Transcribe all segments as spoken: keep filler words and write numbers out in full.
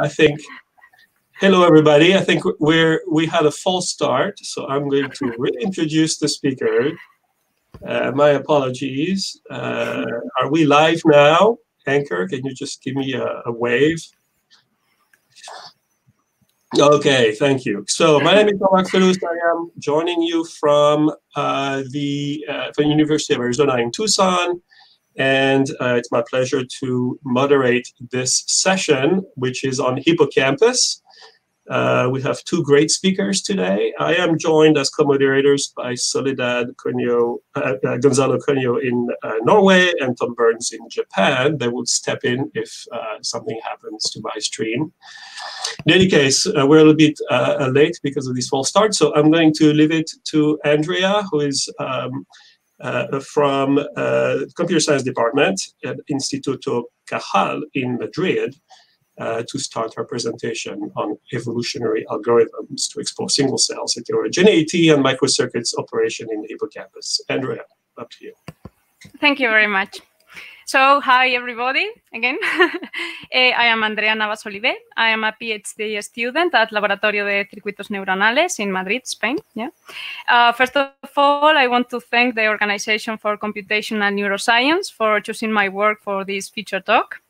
I think, hello everybody, I think we're, we had a false start, so I'm going to reintroduce the speaker. Uh, my apologies. Uh, are we live now? Anchor, can you just give me a, a wave? Okay, thank you. So my name is Tomak Feluz. I am joining you from uh, the uh, from University of Arizona in Tucson, and uh, it's my pleasure to moderate this session, which is on hippocampus. Uh, we have two great speakers today. I am joined as co-moderators by Soledad Cogno, uh, uh, Gonzalo Cogno in uh, Norway and Tom Burns in Japan. They would step in if uh, something happens to my stream. In any case, uh, we're a little bit uh, late because of this false start, so I'm going to leave it to Andrea, who is um, uh, from uh, the Computer Science Department at Instituto Cajal in Madrid, Uh, to start our presentation on evolutionary algorithms to explore single cells, heterogeneity, and microcircuits operation in the hippocampus. Andrea, up to you. Thank you very much. So, hi everybody, again. I am Andrea Navas-Olive. I am a PhD student at Laboratorio de Circuitos Neuronales in Madrid, Spain. Yeah. Uh, first of all, I want to thank the Organization for Computational Neuroscience for choosing my work for this feature talk.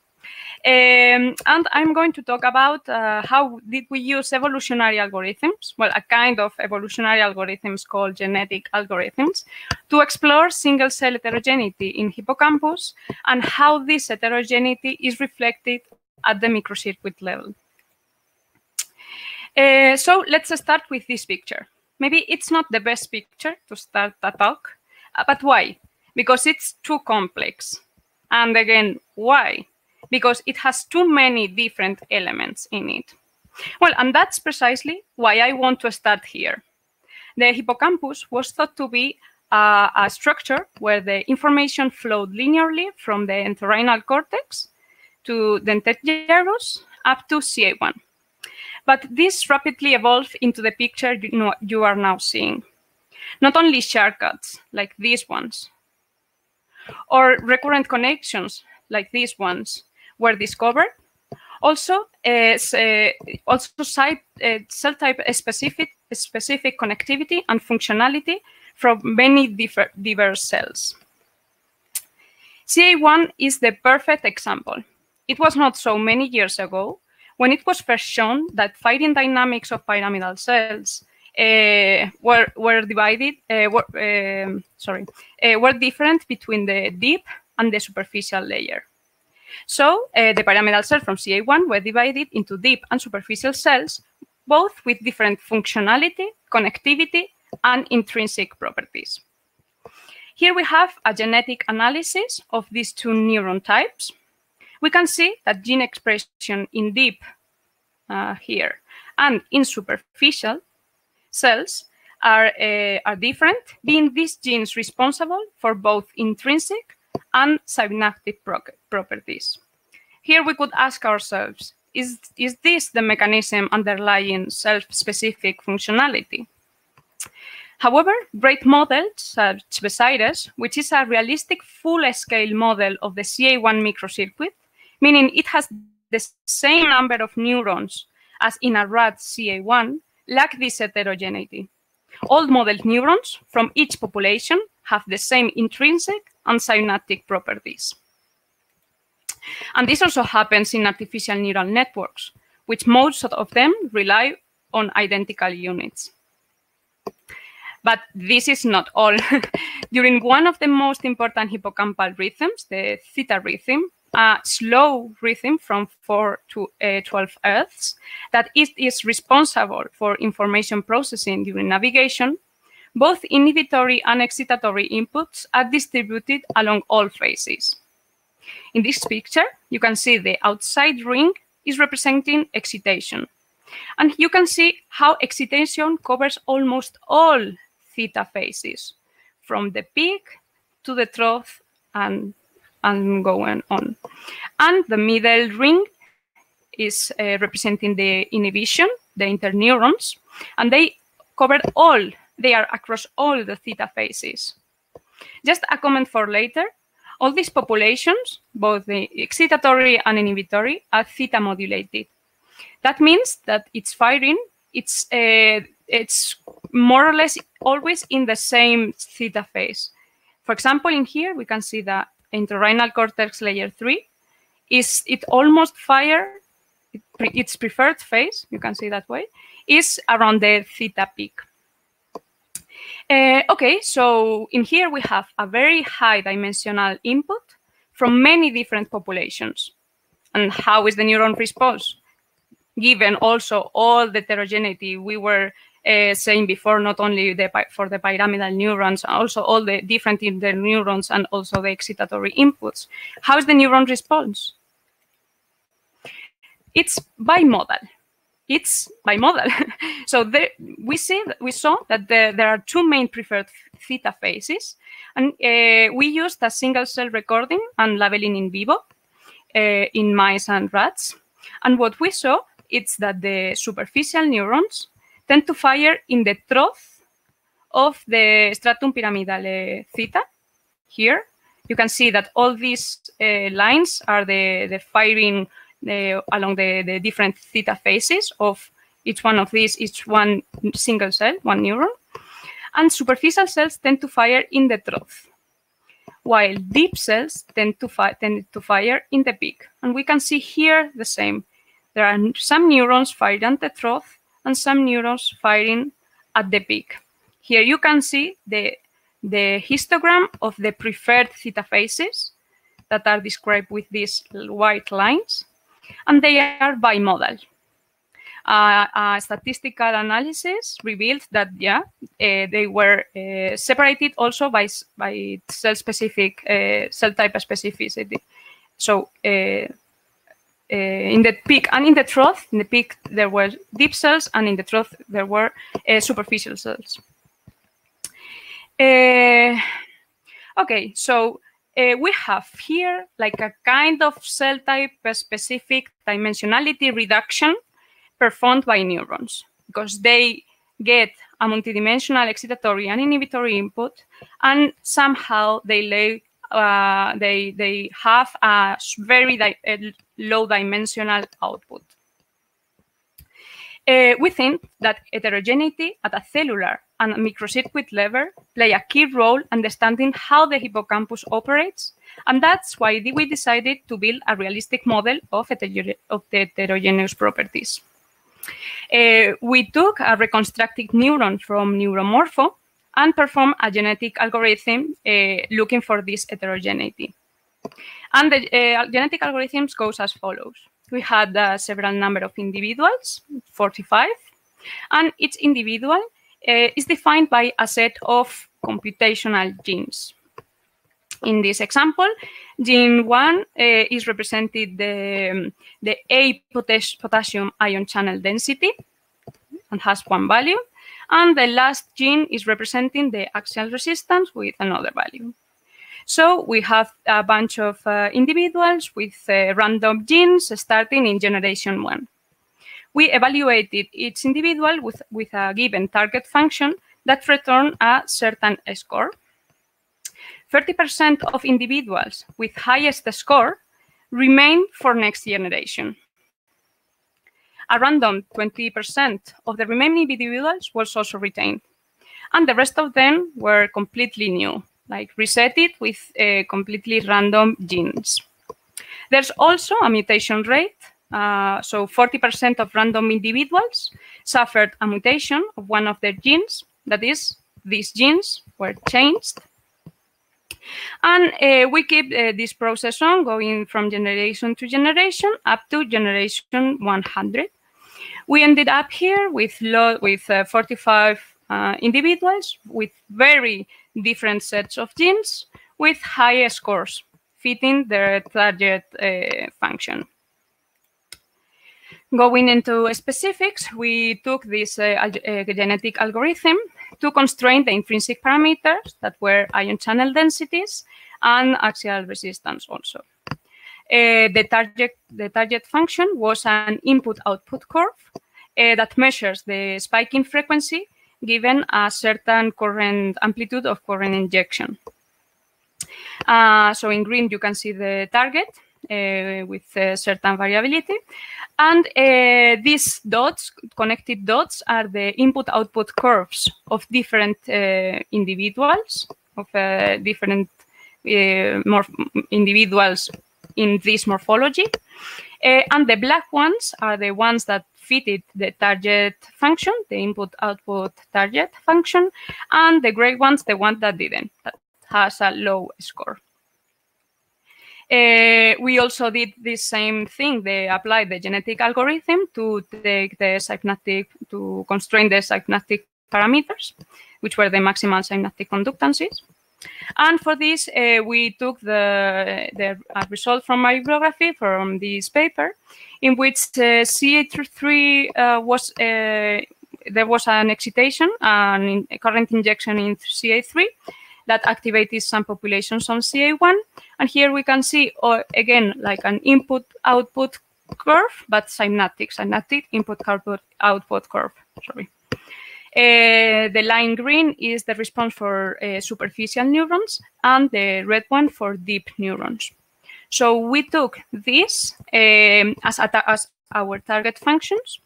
Um, and I'm going to talk about uh, how did we use evolutionary algorithms, well, a kind of evolutionary algorithms called genetic algorithms, to explore single cell heterogeneity in hippocampus and how this heterogeneity is reflected at the microcircuit level. Uh, so let's start with this picture. Maybe it's not the best picture to start a talk, but why? Because it's too complex. And again, why? Because it has too many different elements in it. Well, and that's precisely why I want to start here. The hippocampus was thought to be uh, a structure where the information flowed linearly from the entorhinal cortex to the dentate gyrus up to C A one. But this rapidly evolved into the picture you, know, you are now seeing. Not only shortcuts, like these ones, or recurrent connections, like these ones, were discovered. Also, uh, also site, uh, cell type specific, specific connectivity and functionality from many differ, diverse cells. C A one is the perfect example. It was not so many years ago when it was first shown that firing dynamics of pyramidal cells uh, were were divided. Uh, were, um, sorry, uh, were different between the deep and the superficial layer. So uh, the pyramidal cells from C A one were divided into deep and superficial cells, both with different functionality, connectivity, and intrinsic properties. Here we have a genetic analysis of these two neuron types. We can see that gene expression in deep uh, here and in superficial cells are, uh, are different, being these genes responsible for both intrinsic and synaptic properties. Here we could ask ourselves, is, is this the mechanism underlying self-specific functionality? However, great models such as Besides, which is a realistic full-scale model of the C A one microcircuit, meaning it has the same number of neurons as in a rat C A one, lack this heterogeneity. All model neurons from each population have the same intrinsic and synaptic properties. And this also happens in artificial neural networks, which most of them rely on identical units. But this is not all. During one of the most important hippocampal rhythms, the theta rhythm, a slow rhythm from four to twelve hertz, that it is responsible for information processing during navigation, both inhibitory and excitatory inputs are distributed along all phases. In this picture, you can see the outside ring is representing excitation. And you can see how excitation covers almost all theta phases, from the peak to the trough and, and going on. And the middle ring is uh, representing the inhibition, the interneurons, and they cover all. They are across all the theta phases. Just a comment for later, all these populations, both the excitatory and inhibitory, are theta modulated, That means that it's firing. It's uh, it's more or less always in the same theta phase. For example, in here we can see that entorhinal cortex layer three is it almost fire. It pre its preferred phase, you can see that way, is around the theta peak. Uh, okay, so in here we have a very high dimensional input from many different populations. And how is the neuron response? Given also all the heterogeneity we were uh, saying before, not only the, for the pyramidal neurons, also all the different interneurons and also the excitatory inputs. How is the neuron response? It's bimodal. It's bimodal. So there, we see we saw that the, there are two main preferred theta phases, and uh, we used a single cell recording and labeling in vivo uh, in mice and rats. And what we saw is that the superficial neurons tend to fire in the trough of the stratum pyramidale theta. Here, you can see that all these uh, lines are the the firing. The, along the, the different theta phases of each one of these, each one single cell, one neuron. And superficial cells tend to fire in the trough, while deep cells tend to, fi tend to fire in the peak. And we can see here the same. There are some neurons firing at the trough and some neurons firing at the peak. Here you can see the, the histogram of the preferred theta phases that are described with these white lines. And they are bimodal. Uh, a statistical analysis revealed that, yeah, uh, they were uh, separated also by, by cell-specific, uh, cell-type specificity. So uh, uh, in the peak and in the trough, in the peak there were deep cells, and in the trough there were uh, superficial cells. Uh, okay, so... Uh, we have here like a kind of cell type specific dimensionality reduction performed by neurons, because they get a multidimensional excitatory and inhibitory input, and somehow they lay, uh, they they have a very di a low dimensional output. Uh, we think that heterogeneity at a cellular and microcircuit level play a key role understanding how the hippocampus operates, and that's why we decided to build a realistic model of, heter of the heterogeneous properties. Uh, we took a reconstructed neuron from Neuromorpho and performed a genetic algorithm uh, looking for this heterogeneity. And the uh, genetic algorithms goes as follows. We had uh, several number of individuals, forty-five, and each individual Uh, is defined by a set of computational genes. In this example, gene one uh, is represented the, the A potassium ion channel density and has one value, and the last gene is representing the axial resistance with another value. So we have a bunch of uh, individuals with uh, random genes starting in generation one. We evaluated each individual with, with a given target function that returned a certain score. thirty percent of individuals with highest score remain for next generation. A random twenty percent of the remaining individuals was also retained. And the rest of them were completely new, like resetted with uh, completely random genes. There's also a mutation rate. Uh, so forty percent of random individuals suffered a mutation of one of their genes. That is, these genes were changed. And uh, we keep uh, this process on, going from generation to generation up to generation one hundred. We ended up here with, lo with uh, forty-five uh, individuals with very different sets of genes with high scores fitting their target uh, function. Going into specifics, we took this uh, al uh, genetic algorithm to constrain the intrinsic parameters that were ion channel densities and axial resistance also. Uh, the, target, the target function was an input-output curve uh, that measures the spike in frequency given a certain current amplitude of current injection. Uh, so in green, you can see the target. uh, with uh, certain variability. And uh, these dots, connected dots, are the input-output curves of different uh, individuals, of uh, different uh, morph individuals in this morphology. Uh, and the black ones are the ones that fitted the target function, the input-output target function, and the gray ones, the one that didn't, that has a low score. Uh, we also did this same thing. They applied the genetic algorithm to take the synaptic, to constrain the synaptic parameters, which were the maximal synaptic conductances. And for this, uh, we took the, the uh, result from my bibliography, from this paper, in which uh, C A three uh, was, uh, there was an excitation, an in, a current injection in C A three that activated some populations on C A one. And here we can see, uh, again, like an input-output curve, but synaptic, synaptic input-output curve, sorry. Uh, the line green is the response for uh, superficial neurons and the red one for deep neurons. So we took this um, as, as our target functions,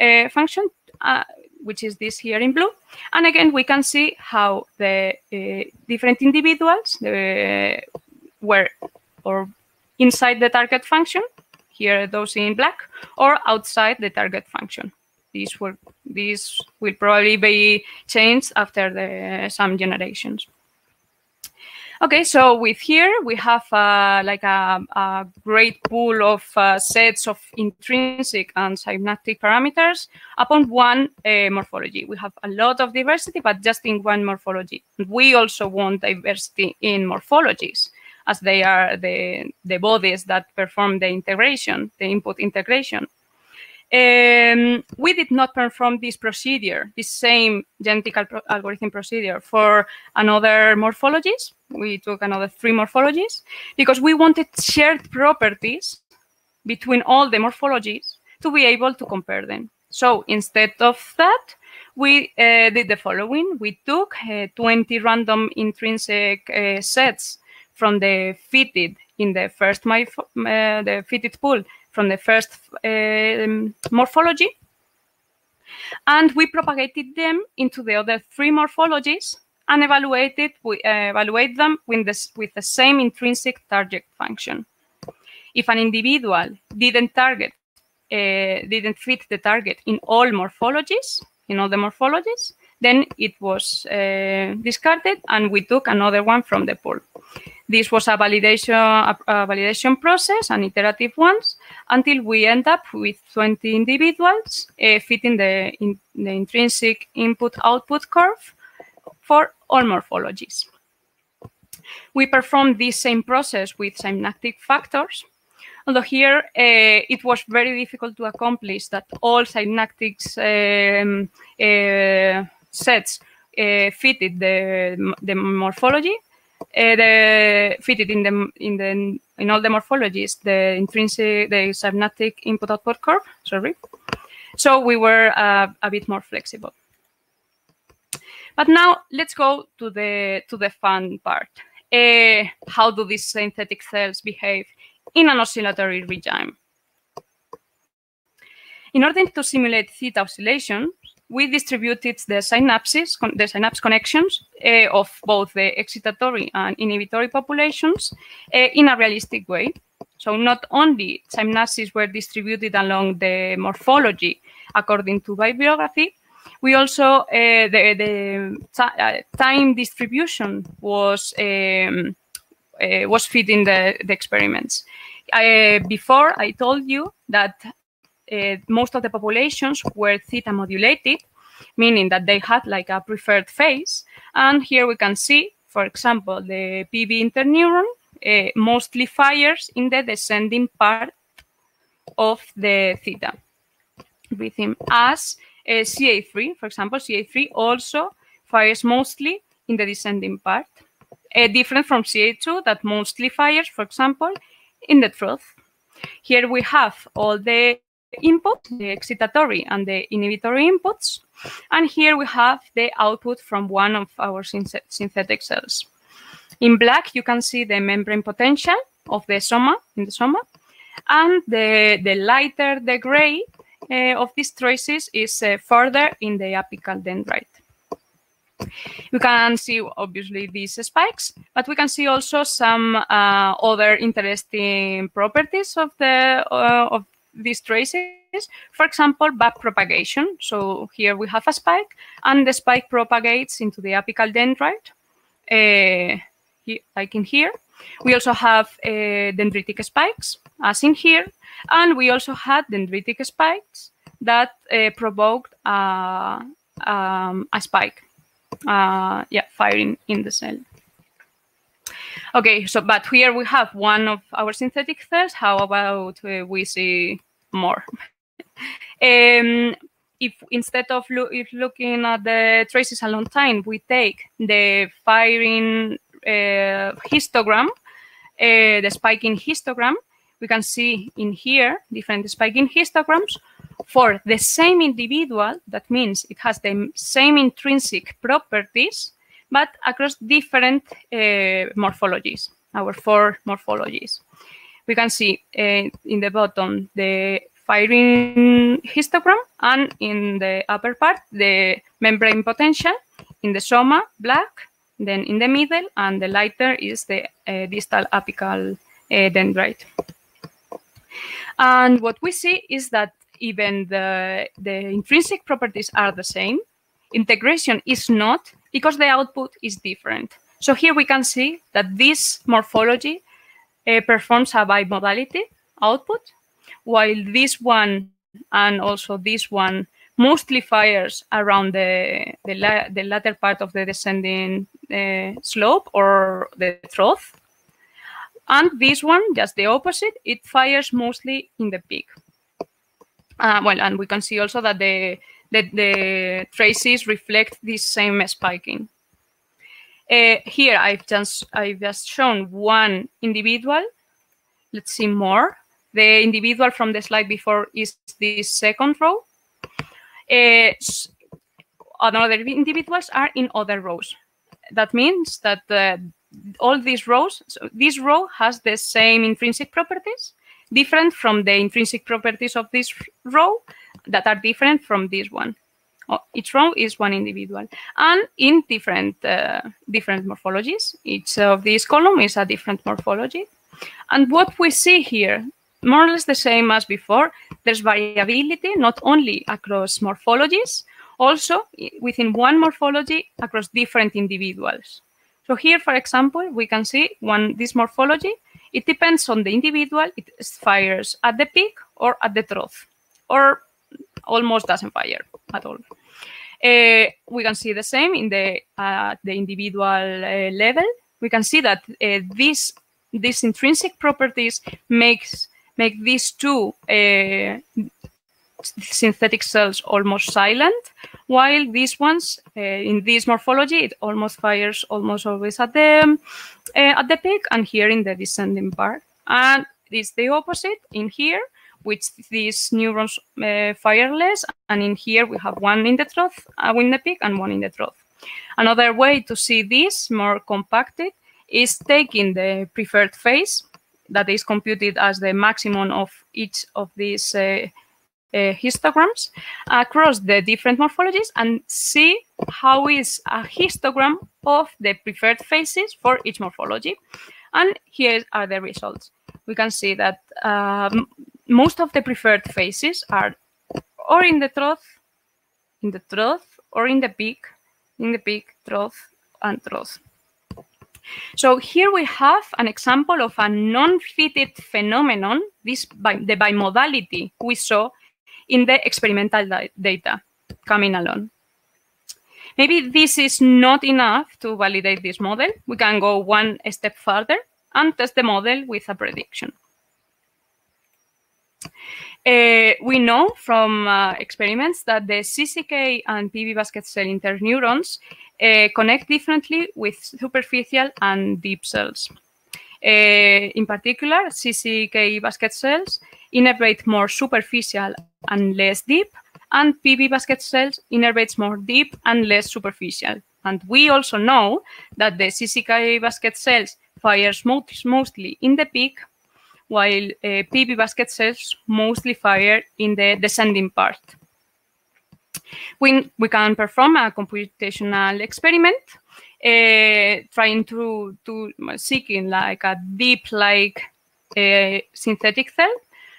uh, function, uh, which is this here in blue. And again, we can see how the uh, different individuals uh, were or inside the target function, here are those in black, or outside the target function. These will, these will probably be changed after the, some generations. Okay, so with here we have uh, like a, a great pool of uh, sets of intrinsic and synaptic parameters upon one uh, morphology. We have a lot of diversity, but just in one morphology. We also want diversity in morphologies, as they are the, the bodies that perform the integration, the input integration. Um, we did not perform this procedure, this same genetic al algorithm procedure for another morphologies. We took another three morphologies because we wanted shared properties between all the morphologies to be able to compare them. So instead of that, we uh, did the following. We took uh, twenty random intrinsic uh, sets from the fitted in the first uh, the fitted pool from the first uh, morphology, and we propagated them into the other three morphologies and evaluated we uh, evaluate them with the, with the same intrinsic target function. If an individual didn't target uh, didn't fit the target in all morphologies, in all the morphologies, then it was uh, discarded, and we took another one from the pool. This was a validation, a, a validation process, an iterative one, until we end up with twenty individuals uh, fitting the, in, the intrinsic input-output curve for all morphologies. We performed this same process with synaptic factors, although here uh, it was very difficult to accomplish that all synaptic um, uh, sets uh, fitted the, the morphology. Uh, the, fitted in the in the in all the morphologies the intrinsic the synaptic input-output curve. Sorry, so we were uh, a bit more flexible. But now let's go to the to the fun part. Uh, how do these synthetic cells behave in an oscillatory regime? In order to simulate theta oscillations, we distributed the synapses, the synapse connections uh, of both the excitatory and inhibitory populations uh, in a realistic way. So not only synapses were distributed along the morphology according to bibliography, we also, uh, the, the time distribution was, um, uh, was fit in the, the experiments. I, before I told you that Uh, most of the populations were theta modulated, meaning that they had like a preferred phase. And here we can see, for example, the P V interneuron uh, mostly fires in the descending part of the theta rhythm, as uh, C A three, for example, C A three also fires mostly in the descending part, uh, different from C A two that mostly fires, for example, in the trough. Here we have all the input, the excitatory and the inhibitory inputs, and here we have the output from one of our synthetic cells. In black you can see the membrane potential of the soma, in the soma, and the, the lighter the gray uh, of these traces is uh, further in the apical dendrite. We can see, obviously, these spikes, but we can see also some uh, other interesting properties of, the, uh, of these traces. For example, backpropagation. So here we have a spike, and the spike propagates into the apical dendrite, uh, like in here. We also have uh, dendritic spikes, as in here, and we also had dendritic spikes that uh, provoked uh, um, a spike. Uh, yeah, firing in the cell. Okay, so but here we have one of our synthetic cells. How about uh, we see more? um, if instead of lo if looking at the traces a long time, we take the firing uh, histogram, uh, the spiking histogram, we can see in here different spiking histograms for the same individual. That means it has the same intrinsic properties, but across different uh, morphologies, our four morphologies. We can see uh, in the bottom the firing histogram, and in the upper part the membrane potential, in the soma, black, then in the middle, and the lighter is the uh, distal apical uh, dendrite. And what we see is that even the, the intrinsic properties are the same. Integration is not, because the output is different. So here we can see that this morphology uh, performs a bimodality output, while this one and also this one mostly fires around the, the, la the latter part of the descending uh, slope or the trough. And this one, just the opposite, it fires mostly in the peak. Uh, well, and we can see also that the, the, the traces reflect this same spiking. Uh, here, I've just, I've just shown one individual. Let's see more. The individual from the slide before is this second row. Uh, other individuals are in other rows. That means that uh, all these rows, so this row has the same intrinsic properties, different from the intrinsic properties of this row that are different from this one. Each row is one individual, and in different uh, different morphologies. Each of these columns is a different morphology. And what we see here, more or less the same as before, there's variability not only across morphologies, also within one morphology across different individuals. So here, for example, we can see one this morphology. It depends on the individual. It fires at the peak or at the trough, or almost doesn't fire at all. Uh, we can see the same in the uh, the individual uh, level. We can see that uh, these these intrinsic properties makes make these two uh, synthetic cells almost silent, while these ones uh, in this morphology it almost fires almost always at the uh, at the peak, and here in the descending part, and it's the opposite in here, which these neurons uh, fire less, and in here we have one in the trough, uh, in the peak, and one in the trough. Another way to see this more compacted is taking the preferred phase that is computed as the maximum of each of these Uh, Uh, histograms across the different morphologies, and see how is a histogram of the preferred phases for each morphology. And here are the results. We can see that um, most of the preferred phases are or in the trough, in the trough, or in the peak, in the peak, trough, and trough. So here we have an example of a non-fitted phenomenon, this by the bimodality we saw in the experimental data coming along. Maybe this is not enough to validate this model. We can go one step further and test the model with a prediction. Uh, we know from uh, experiments that the C C K and P V basket cell interneurons uh, connect differently with superficial and deep cells. Uh, in particular, C C K basket cells innervate more superficial and less deep, and P V basket cells innervates more deep and less superficial. And we also know that the C C K basket cells fires mostly in the peak, while uh, P V basket cells mostly fire in the descending part. When we can perform a computational experiment, uh, trying to, to seeking like a deep like uh, synthetic cell,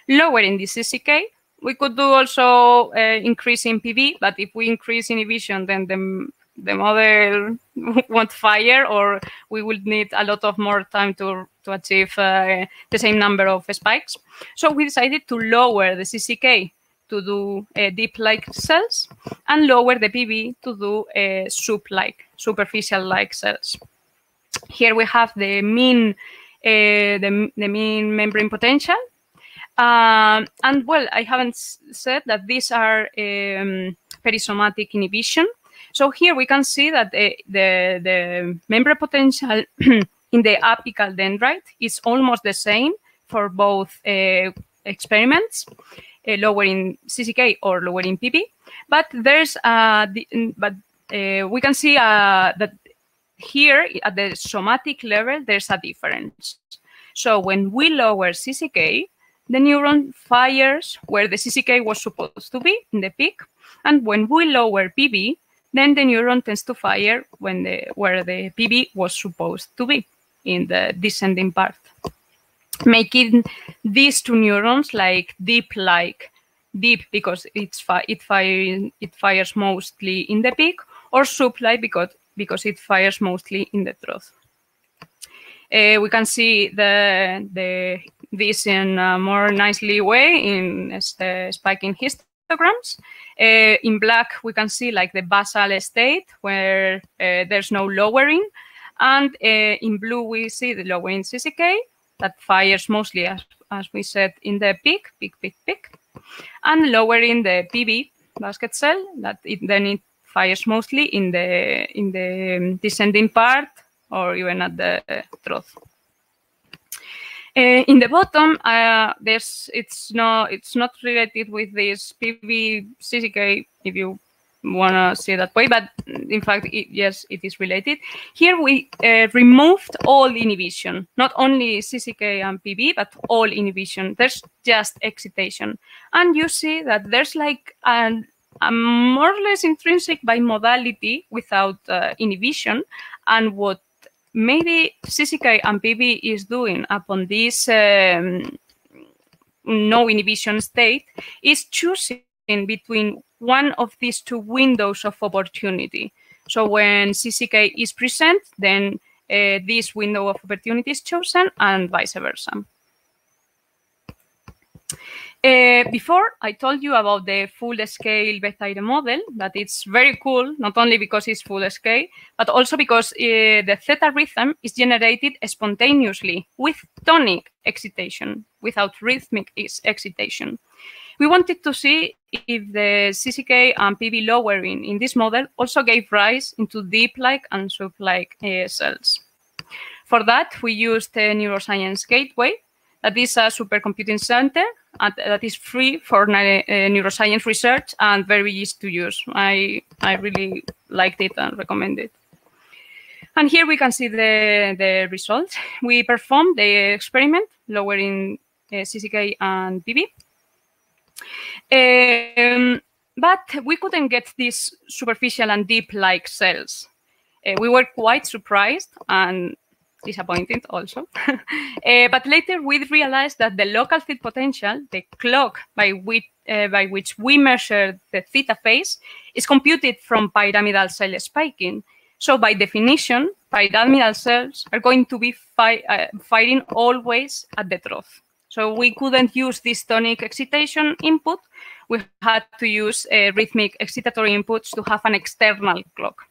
lowering the C C K. We could do also uh, increase in P V, but if we increase inhibition, then the, the model won't fire, or we would need a lot of more time to, to achieve uh, the same number of spikes. So we decided to lower the C C K to do uh, deep-like cells and lower the P V to do uh, soup-like, superficial-like cells. Here we have the mean, uh, the, the mean membrane potential. Um, and, well, I haven't said that these are um, perisomatic inhibition. So here we can see that the, the, the membrane potential in the apical dendrite is almost the same for both uh, experiments, uh, lowering C C K or lowering P V. But there's, uh, the, but uh, we can see uh, that here at the somatic level there's a difference. So when we lower C C K, the neuron fires where the C C K was supposed to be in the peak, and when we lower P V, then the neuron tends to fire when the, where the P V was supposed to be in the descending part, making these two neurons like deep, like deep because it's fi it fires it fires mostly in the peak, or soup-like because because it fires mostly in the trough. Uh, we can see the the this in a more nicely way in the spiking histograms. Uh, in black, we can see like the basal state where uh, there's no lowering, and uh, in blue we see the lowering C C K that fires mostly, as, as we said, in the peak, peak, peak, peak, and lowering the P V basket cell that it, then it fires mostly in the in the descending part, or even at the uh, trough. Uh, in the bottom, uh, there's it's no it's not related with this P V C C K if you wanna say that way, but in fact, it, yes, it is related. Here we uh, removed all inhibition, not only C C K and P V, but all inhibition. There's just excitation, and you see that there's like an I'm more or less intrinsic by modality without uh, inhibition, and what maybe C C K and P V is doing upon this um, no inhibition state is choosing between one of these two windows of opportunity. So when C C K is present, then uh, this window of opportunity is chosen, and vice versa. Uh, before, I told you about the full-scale Bethesda model, that it's very cool, not only because it's full-scale, but also because uh, the theta rhythm is generated spontaneously with tonic excitation, without rhythmic excitation. We wanted to see if the C C K and P V lowering in this model also gave rise into deep-like and soup-like uh, cells. For that, we used the Neuroscience Gateway, that is a supercomputing center and that is free for neuroscience research and very easy to use. I, I really liked it and recommend it. And here we can see the, the results. We performed the experiment lowering uh, C C K and P V. Um, but we couldn't get these superficial and deep-like cells. Uh, we were quite surprised and disappointed also. uh, but later we realized that the local field potential, the clock by which, uh, by which we measure the theta phase, is computed from pyramidal cell spiking. So by definition, pyramidal cells are going to be fi uh, firing always at the trough. So we couldn't use this tonic excitation input. We had to use uh, rhythmic excitatory inputs to have an external clock.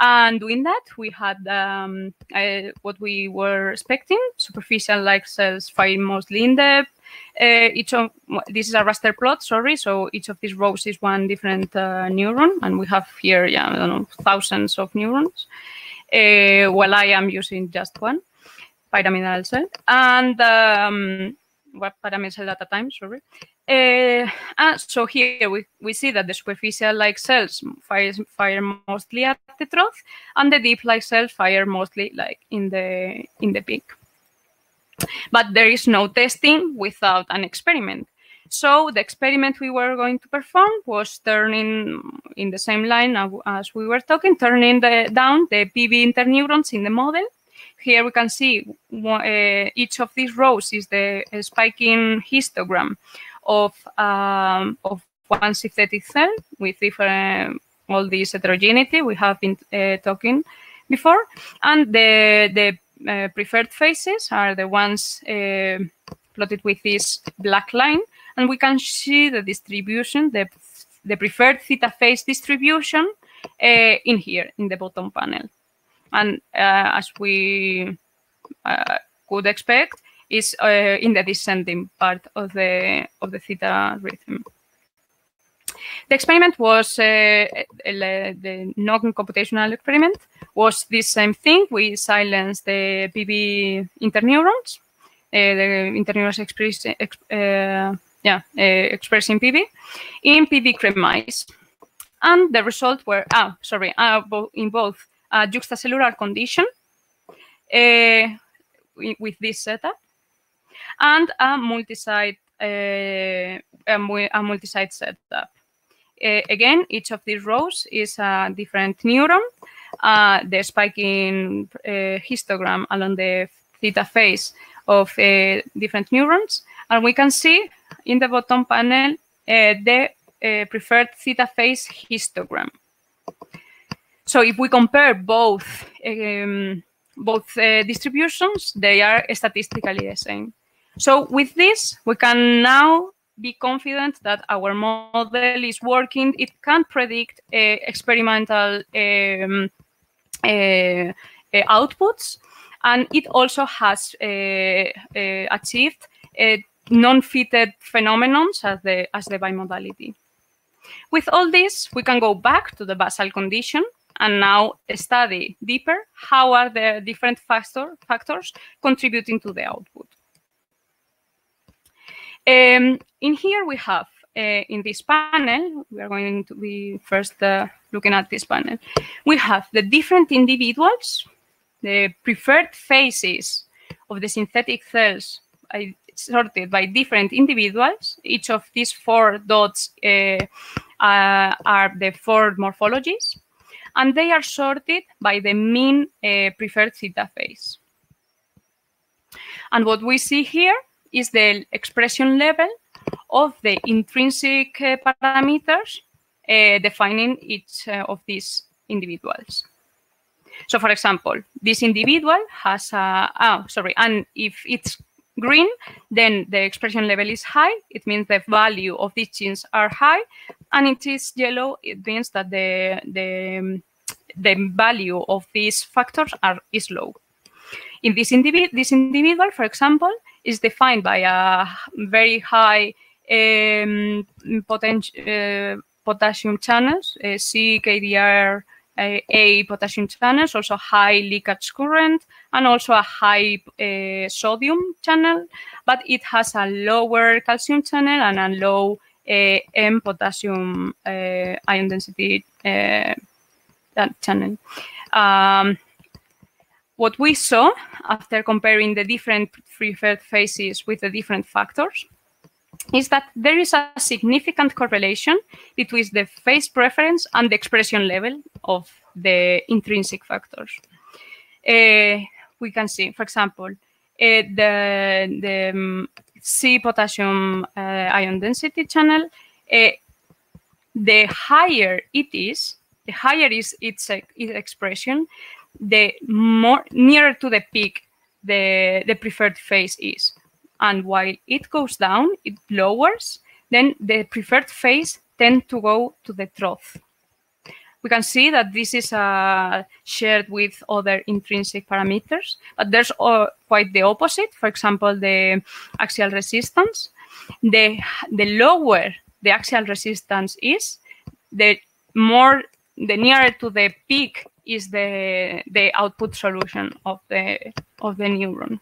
And doing that, we had um, uh, what we were expecting: superficial-like cells firing mostly in the. Uh, each of this is a raster plot, sorry. So each of these rows is one different uh, neuron, and we have here, yeah, I don't know, thousands of neurons. Uh, while I am using just one pyramidal cell, and um, what parameter at a time, sorry. Uh, and so here we, we see that the superficial-like cells fire, fire mostly at the trough, and the deep-like cells fire mostly like in the in the peak. But there is no testing without an experiment. So the experiment we were going to perform was turning, in the same line as we were talking, turning the, down the P V interneurons in the model. Here we can see uh, each of these rows is the uh, spiking histogram of, um, of one synthetic cell with different, all this heterogeneity we have been uh, talking before. And the, the uh, preferred phases are the ones uh, plotted with this black line. And we can see the distribution, the, the preferred theta phase distribution uh, in here, in the bottom panel. And uh, as we uh, could expect, is uh, in the descending part of the, of the theta rhythm. The experiment was, uh, the non-computational experiment was this same thing. We silenced the P V interneurons, uh, the interneurons express, uh, yeah, uh, expressing P V in P V cremise. And the results were, ah, sorry, uh, in both a juxtacellular condition uh, with this setup and a multi-site uh, a multi-site setup. Uh, again, each of these rows is a different neuron. Uh, the spiking uh, histogram along the theta phase of uh, different neurons, and we can see in the bottom panel uh, the uh, preferred theta phase histogram. So if we compare both um, both uh, distributions, they are statistically the same. So with this, we can now be confident that our model is working. It can predict uh, experimental um, uh, uh, outputs, and it also has uh, uh, achieved uh, non-fitted phenomena as the as the bimodality. With all this, we can go back to the basal condition and now study deeper how are the different factor, factors contributing to the output. Um, in here we have, uh, in this panel, we are going to be first uh, looking at this panel. We have the different individuals, the preferred phases of the synthetic cells sorted by different individuals. Each of these four dots uh, uh, are the four morphologies. And they are sorted by the mean uh, preferred theta phase. And what we see here is the expression level of the intrinsic uh, parameters uh, defining each uh, of these individuals. So, for example, this individual has a, oh, sorry, and if it's green, then the expression level is high. It means the value of these genes are high. And it is yellow, it means that the, the, the value of these factors are, is low. In this, individ this individual, for example, is defined by a very high um, uh, potassium channels, uh, C K D R, Uh, a potassium channels, also high leakage current, and also a high uh, sodium channel, but it has a lower calcium channel and a low uh, M potassium uh, ion density uh, channel. Um, what we saw after comparing the different preferred phases with the different factors is that there is a significant correlation between the phase preference and the expression level of the intrinsic factors. Uh, we can see, for example, uh, the, the um, C potassium uh, ion density channel, uh, the higher it is, the higher is its, its expression, the more nearer to the peak the, the preferred phase is. And while it goes down, it lowers, then the preferred phase tends to go to the trough. We can see that this is uh, shared with other intrinsic parameters, but there's uh, quite the opposite. For example, the axial resistance. The, the lower the axial resistance is, the more, the nearer to the peak is the, the output solution of the, of the neuron.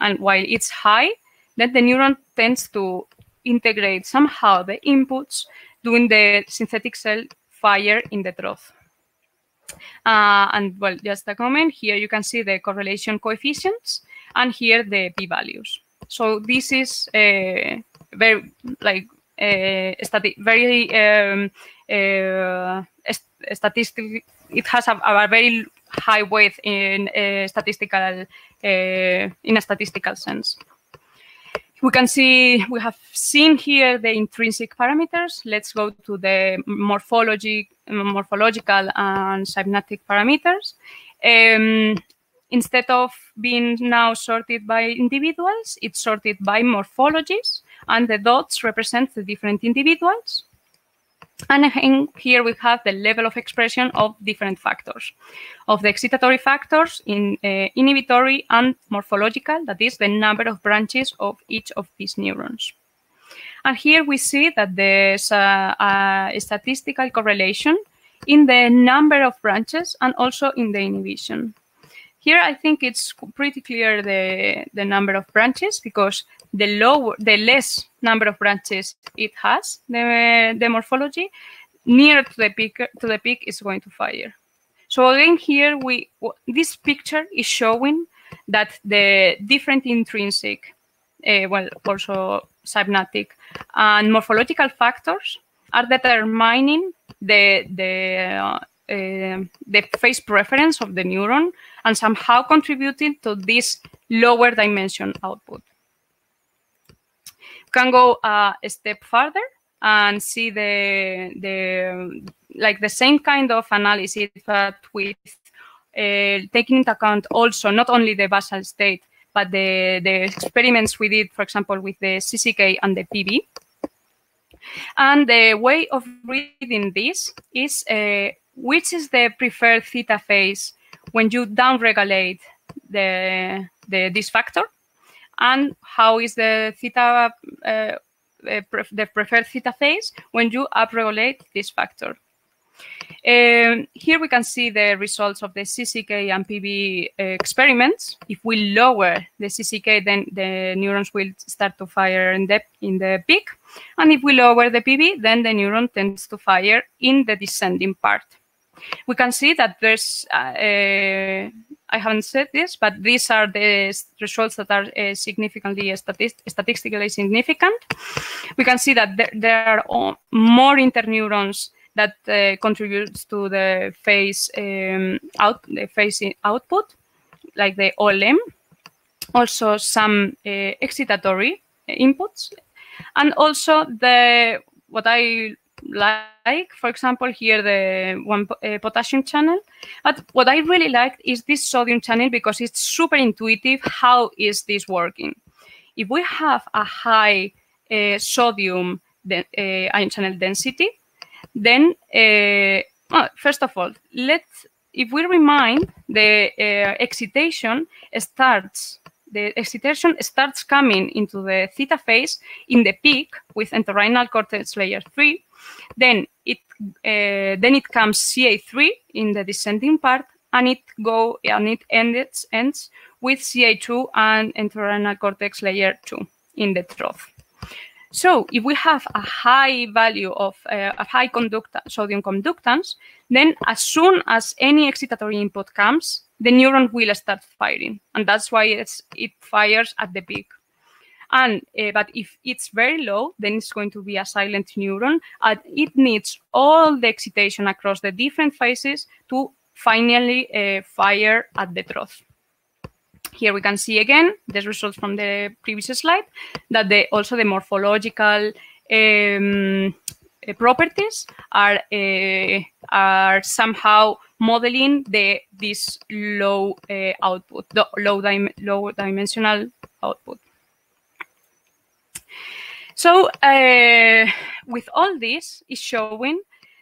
And while it's high, that the neuron tends to integrate somehow the inputs during the synthetic cell fire in the trough. Uh, and well, just a comment, here you can see the correlation coefficients and here the p-values. So this is a very, like, a stati very um, uh, statistic, it has a, a very high weight in a statistical, uh, in a statistical sense. We can see, we have seen here the intrinsic parameters. Let's go to the morphology, morphological and synaptic parameters. Um, instead of being now sorted by individuals, it's sorted by morphologies, and the dots represent the different individuals. And again, here we have the level of expression of different factors, of the excitatory factors, in uh, inhibitory and morphological, that is the number of branches of each of these neurons. And here we see that there's a, a statistical correlation in the number of branches and also in the inhibition. Here I think it's pretty clear the, the number of branches, because the lower, the less number of branches it has, the, the morphology, near to the peak, to the peak is going to fire. So again, here we, this picture is showing that the different intrinsic, uh, well, also synaptic and morphological factors are determining the the. Uh, Uh, the phase preference of the neuron and somehow contributing to this lower dimension output. We can go uh, a step further and see the, the, like the same kind of analysis, but with uh, taking into account also not only the basal state, but the, the experiments we did, for example, with the C C K and the P V. And the way of reading this is uh, which is the preferred theta phase when you downregulate the, the this factor, and how is the theta uh, the preferred theta phase when you upregulate this factor. Um, here we can see the results of the C C K and P V uh, experiments. If we lower the C C K, then the neurons will start to fire in the, in the peak, and if we lower the P V, then the neuron tends to fire in the descending part. We can see that there's, uh, uh, I haven't said this, but these are the results that are uh, significantly statist statistically significant. We can see that there, there are more interneurons that uh, contributes to the phase, um, out, the phase output, like the O L M, also some uh, excitatory inputs, and also the, what I like, for example, here the one uh, potassium channel. But what I really like is this sodium channel, because it's super intuitive. How is this working? If we have a high uh, sodium uh, ion channel density, then uh, well, first of all, let's, if we remind, the uh, excitation starts, the excitation starts coming into the theta phase in the peak with entorhinal cortex layer three. Then it uh, then it comes C A three in the descending part, and it go and it ends ends with C A two and entorhinal cortex layer two in the trough. So if we have a high value of uh, a high conductance, sodium conductance, then as soon as any excitatory input comes, the neuron will start firing. And that's why it's, it fires at the peak. And, uh, but if it's very low, then it's going to be a silent neuron, and it needs all the excitation across the different phases to finally uh, fire at the trough. Here we can see again the results from the previous slide, that the, also the morphological um, properties are uh, are somehow modeling the this low uh, output, the low dim low dimensional output. So uh, with all this, is showing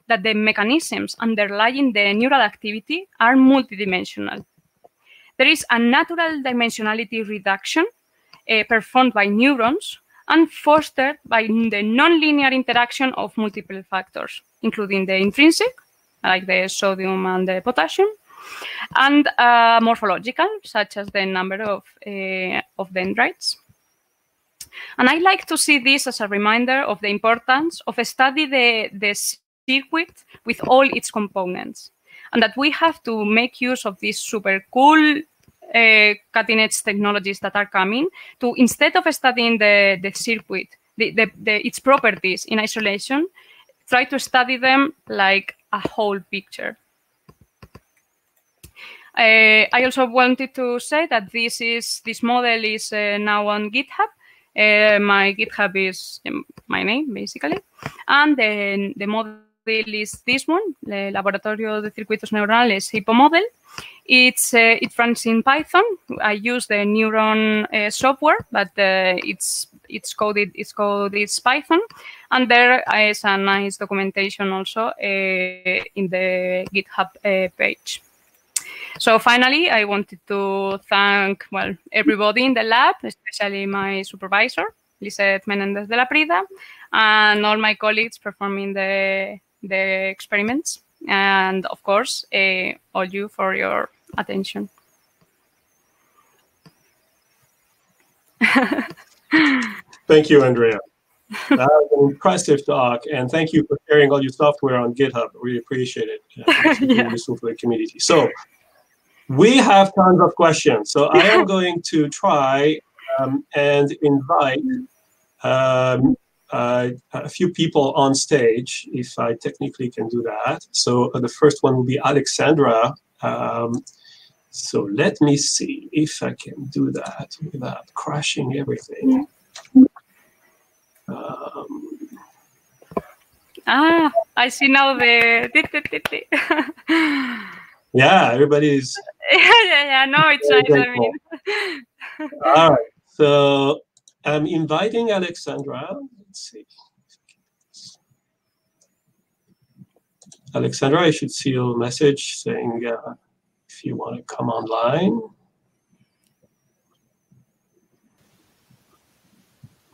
that the mechanisms underlying the neural activity are multidimensional. There is a natural dimensionality reduction uh, performed by neurons and fostered by the nonlinear interaction of multiple factors, including the intrinsic, like the sodium and the potassium, and uh, morphological, such as the number of, uh, of dendrites. And I like to see this as a reminder of the importance of studying the, the circuit with all its components, and that we have to make use of these super cool uh, cutting-edge technologies that are coming to, instead of studying the, the circuit, the, the, the, its properties in isolation, try to study them like a whole picture. Uh, I also wanted to say that this is this model is uh, now on GitHub. Uh, my GitHub is um, my name, basically. And then the model is this one, the Laboratorio de Circuitos Neuronales HIPPO model. It's, uh, it runs in Python. I use the Neuron uh, software, but uh, it's it's coded it's called it's Python, and there is a nice documentation also uh, in the GitHub uh, page. So finally, I wanted to thank well everybody in the lab, especially my supervisor, Liset Menendez de la Prida, and all my colleagues performing the the experiments. And of course, uh, all you for your attention. Thank you, Andrea. That was an impressive talk, and thank you for sharing all your software on GitHub. Really appreciate it. Uh, it's really yeah. useful for the community. So we have tons of questions. So I am going to try um, and invite um, Uh, a few people on stage, if I technically can do that. So uh, the first one will be Alexandra. Um, so let me see if I can do that without crashing everything. Um, ah, I see now the... yeah, everybody's... yeah, yeah, yeah, no, it's nice, I mean. All right, so I'm inviting Alexandra. Let's see. Alexandra, I should see your message saying uh, if you want to come online.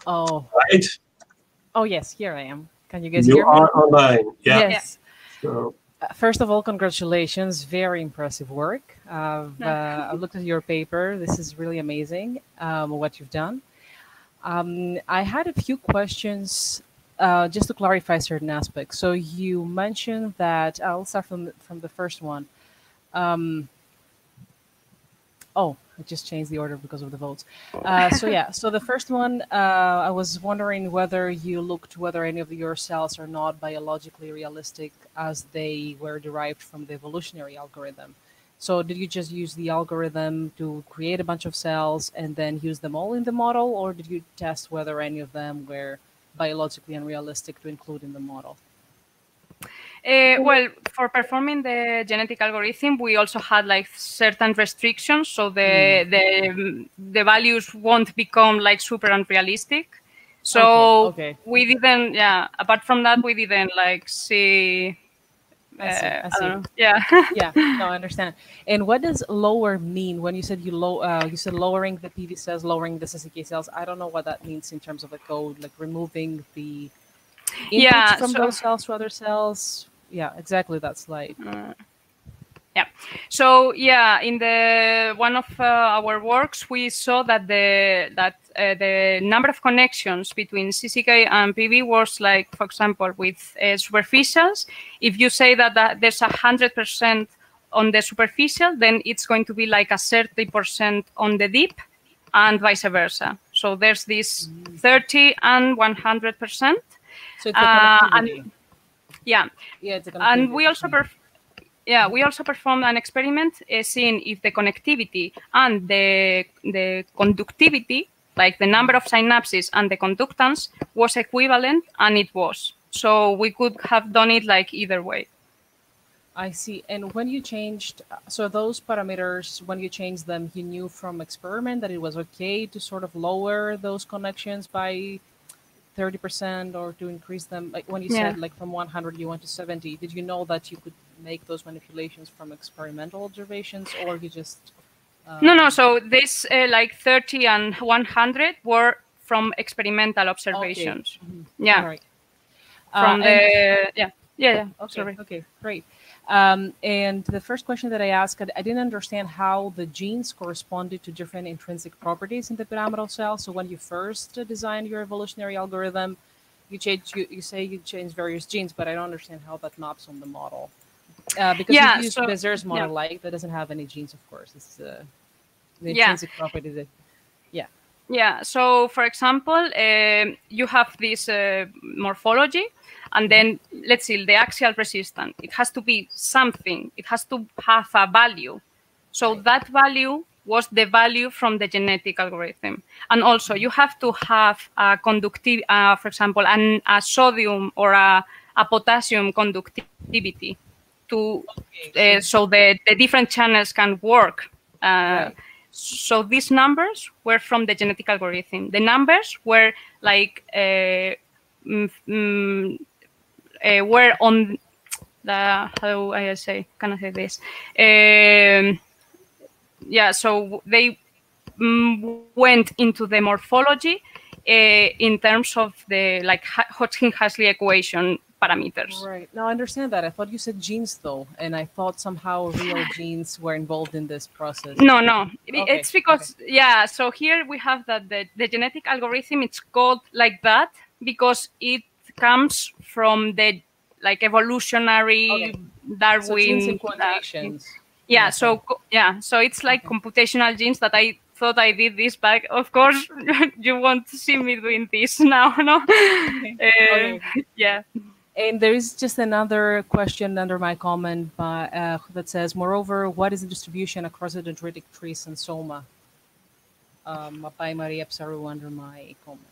Oh. Right? Oh, yes, here I am. Can you guys you hear me? You are online. Yeah. Yes. Yeah. So. Uh, first of all, congratulations. Very impressive work. I've, uh, I've looked at your paper. This is really amazing, um, what you've done. Um, I had a few questions uh, just to clarify certain aspects. So you mentioned that, I'll start from, from the first one. Um, oh, I just changed the order because of the votes. Uh, so yeah, so the first one, uh, I was wondering whether you looked whether any of your cells are not biologically realistic as they were derived from the evolutionary algorithm. So did you just use the algorithm to create a bunch of cells and then use them all in the model, or did you test whether any of them were biologically unrealistic to include in the model? Uh, well, for performing the genetic algorithm, we also had like certain restrictions, so the mm. the the values won't become like super unrealistic. So okay, okay. we didn't, yeah. Apart from that, we didn't like see. I see, I see. Uh, yeah. yeah. No, I understand. And what does lower mean when you said you low? Uh, you said lowering the P V cells, lowering the C C K cells. I don't know what that means in terms of the code, like removing the inputs yeah, from so, those cells to other cells. Yeah, exactly. That slide. Uh, yeah. So yeah, in the one of uh, our works, we saw that the that uh, the number of connections between C C K and P V was like, for example, with uh, superficials. If you say that, that there's a hundred percent on the superficial, then it's going to be like a thirty percent on the deep, and vice versa. So there's this mm. thirty and one hundred percent. So it's a connectivity. Uh, and, yeah. Yeah, it's a connectivity. And we also. Yeah, we also performed an experiment uh, seeing if the connectivity and the, the conductivity, like the number of synapses and the conductance, was equivalent, and it was. So we could have done it like either way. I see. And when you changed, so those parameters, when you changed them, you knew from experiment that it was okay to sort of lower those connections by thirty percent or to increase them. Like when you yeah. said like from one hundred you went to seventy, did you know that you could make those manipulations from experimental observations, or you just um... no no so this uh, like thirty and one hundred were from experimental observations. Okay. Mm-hmm. yeah right. from uh, the and... yeah yeah yeah okay, okay great Um, and the first question that I asked, I didn't understand how the genes corresponded to different intrinsic properties in the pyramidal cell. So when you first designed your evolutionary algorithm, you change, you, you say you change various genes, but I don't understand how that maps on the model. Uh, because yeah, you use so, Bezer's model, yeah. like that doesn't have any genes, of course. It's uh, the intrinsic yeah. property that, yeah. Yeah, so for example, um, you have this uh, morphology, and then let's see, the axial resistance. It has to be something. It has to have a value. So that value was the value from the genetic algorithm. And also, you have to have a conductive, uh, for example, an, a sodium or a, a potassium conductivity, to uh, so the the different channels can work. Uh, right. So these numbers were from the genetic algorithm. The numbers were like uh, mm, mm, uh, were on the how I say can I say this? Um, yeah, so they mm, went into the morphology uh, in terms of the like Hodgkin-Huxley equation parameters. Right. Now I understand that. I thought you said genes though, and I thought somehow real genes were involved in this process. No, no. Okay. It's because okay. yeah, so here we have that the, the genetic algorithm, it's called like that because it comes from the like evolutionary okay. Darwin. So genes in quotations. Yeah, so yeah, so it's like okay. computational genes that I thought I did this, but of course you won't see me doing this now, no? Okay. Uh, okay. Yeah. And there is just another question under my comment by, uh, that says, moreover, what is the distribution across the dendritic trees and soma? Um, by Maria Psaru under my comment.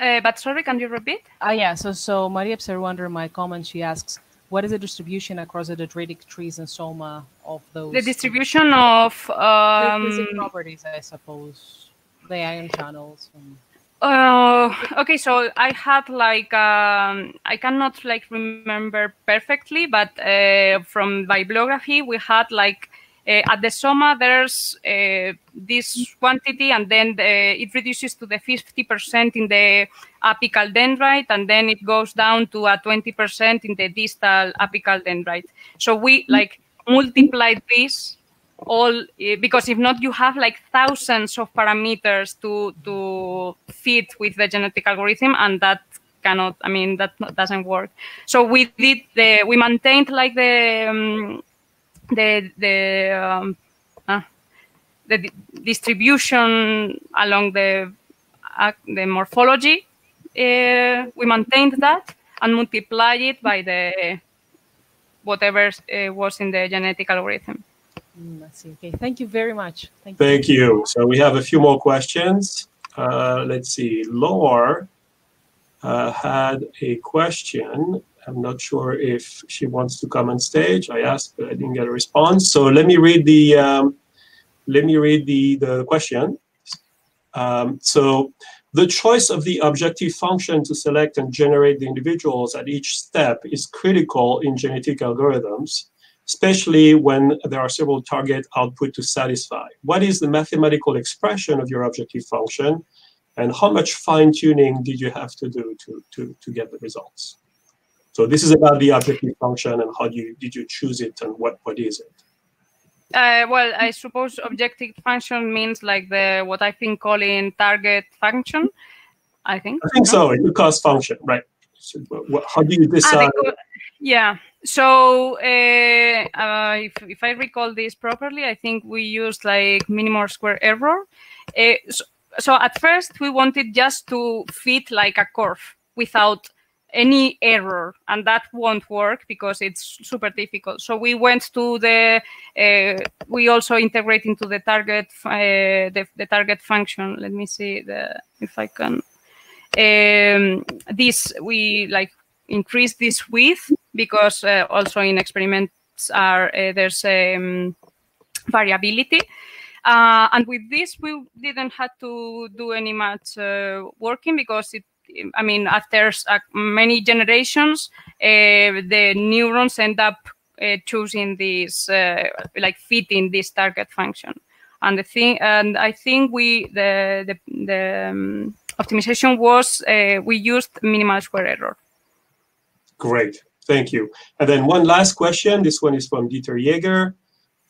Uh, but sorry, can you repeat? Ah, uh, yeah. So, so Maria Psaru under my comment, she asks, what is the distribution across the dendritic trees and soma of those? The distribution of... Um, the properties, I suppose. The ion channels. And Uh, okay, so I had like um, I cannot like remember perfectly, but uh, from bibliography we had like uh, at the soma there's uh, this quantity, and then the, it reduces to the fifty percent in the apical dendrite, and then it goes down to a twenty percent in the distal apical dendrite. So we like multiplied this all, because if not, you have like thousands of parameters to to fit with the genetic algorithm, and that cannot. I mean, that doesn't work. So we did the we maintained like the um, the the um, uh, the di distribution along the uh, the morphology. Uh, we maintained that and multiplied it by the whatever uh, was in the genetic algorithm. Let's see. Okay, thank you very much. Thank you. Thank you. So we have a few more questions. Uh, let's see. Laura uh, had a question. I'm not sure if she wants to come on stage. I asked, but I didn't get a response. So let me read the um, let me read the the question. Um, so the choice of the objective function to select and generate the individuals at each step is critical in genetic algorithms, especially when there are several target output to satisfy. What is the mathematical expression of your objective function, and how much fine-tuning did you have to do to, to, to get the results? So this is about the objective function and how do you, did you choose it, and what, what is it? Uh, well, I suppose objective function means like the what I've been calling target function, I think. I think so, it's a cost function, right? So what, how do you decide? Yeah. So uh, uh, if, if I recall this properly, I think we used like minimal square error. Uh, so, so at first we wanted just to fit like a curve without any error, and that won't work because it's super difficult. So we went to the, uh, we also integrate into the target, uh, the, the target function. Let me see the, if I can, um, this we like increase this width, because uh, also in experiments are uh, there's um, variability, uh, and with this we didn't have to do any much uh, working, because it, I mean, after uh, many generations, uh, the neurons end up uh, choosing this, uh, like fitting this target function, and the thing, and I think we the the, the um, optimization was uh, we used minimal square error. Great. Thank you. And then one last question. This one is from Dieter Jaeger.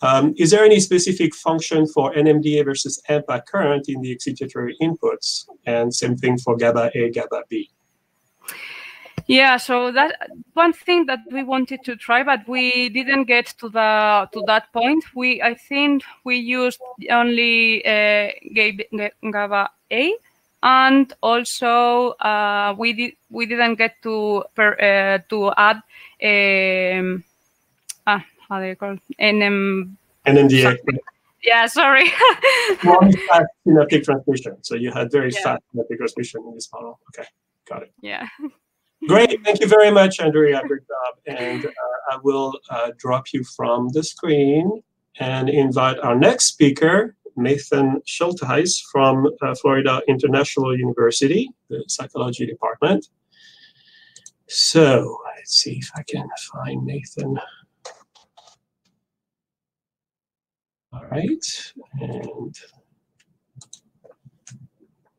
Um, is there any specific function for N M D A versus AMPA current in the excitatory inputs? And same thing for GABA A, GABA B. Yeah, so that one thing that we wanted to try, but we didn't get to the to that point. We I think we used only uh, GABA A, and also uh, we did we didn't get to per, uh, to add um, ah how do you call it? N M N M D A. Sorry. Yeah, sorry. One fast synaptic transmission. So you had very yeah. fast synaptic transmission in this model. Okay, got it. Yeah. Great, thank you very much, Andrea. Good job. And uh, I will uh, drop you from the screen and invite our next speaker, Nathan Schultheiss from uh, Florida International University, the psychology department. So let's see if I can find Nathan. All right, and here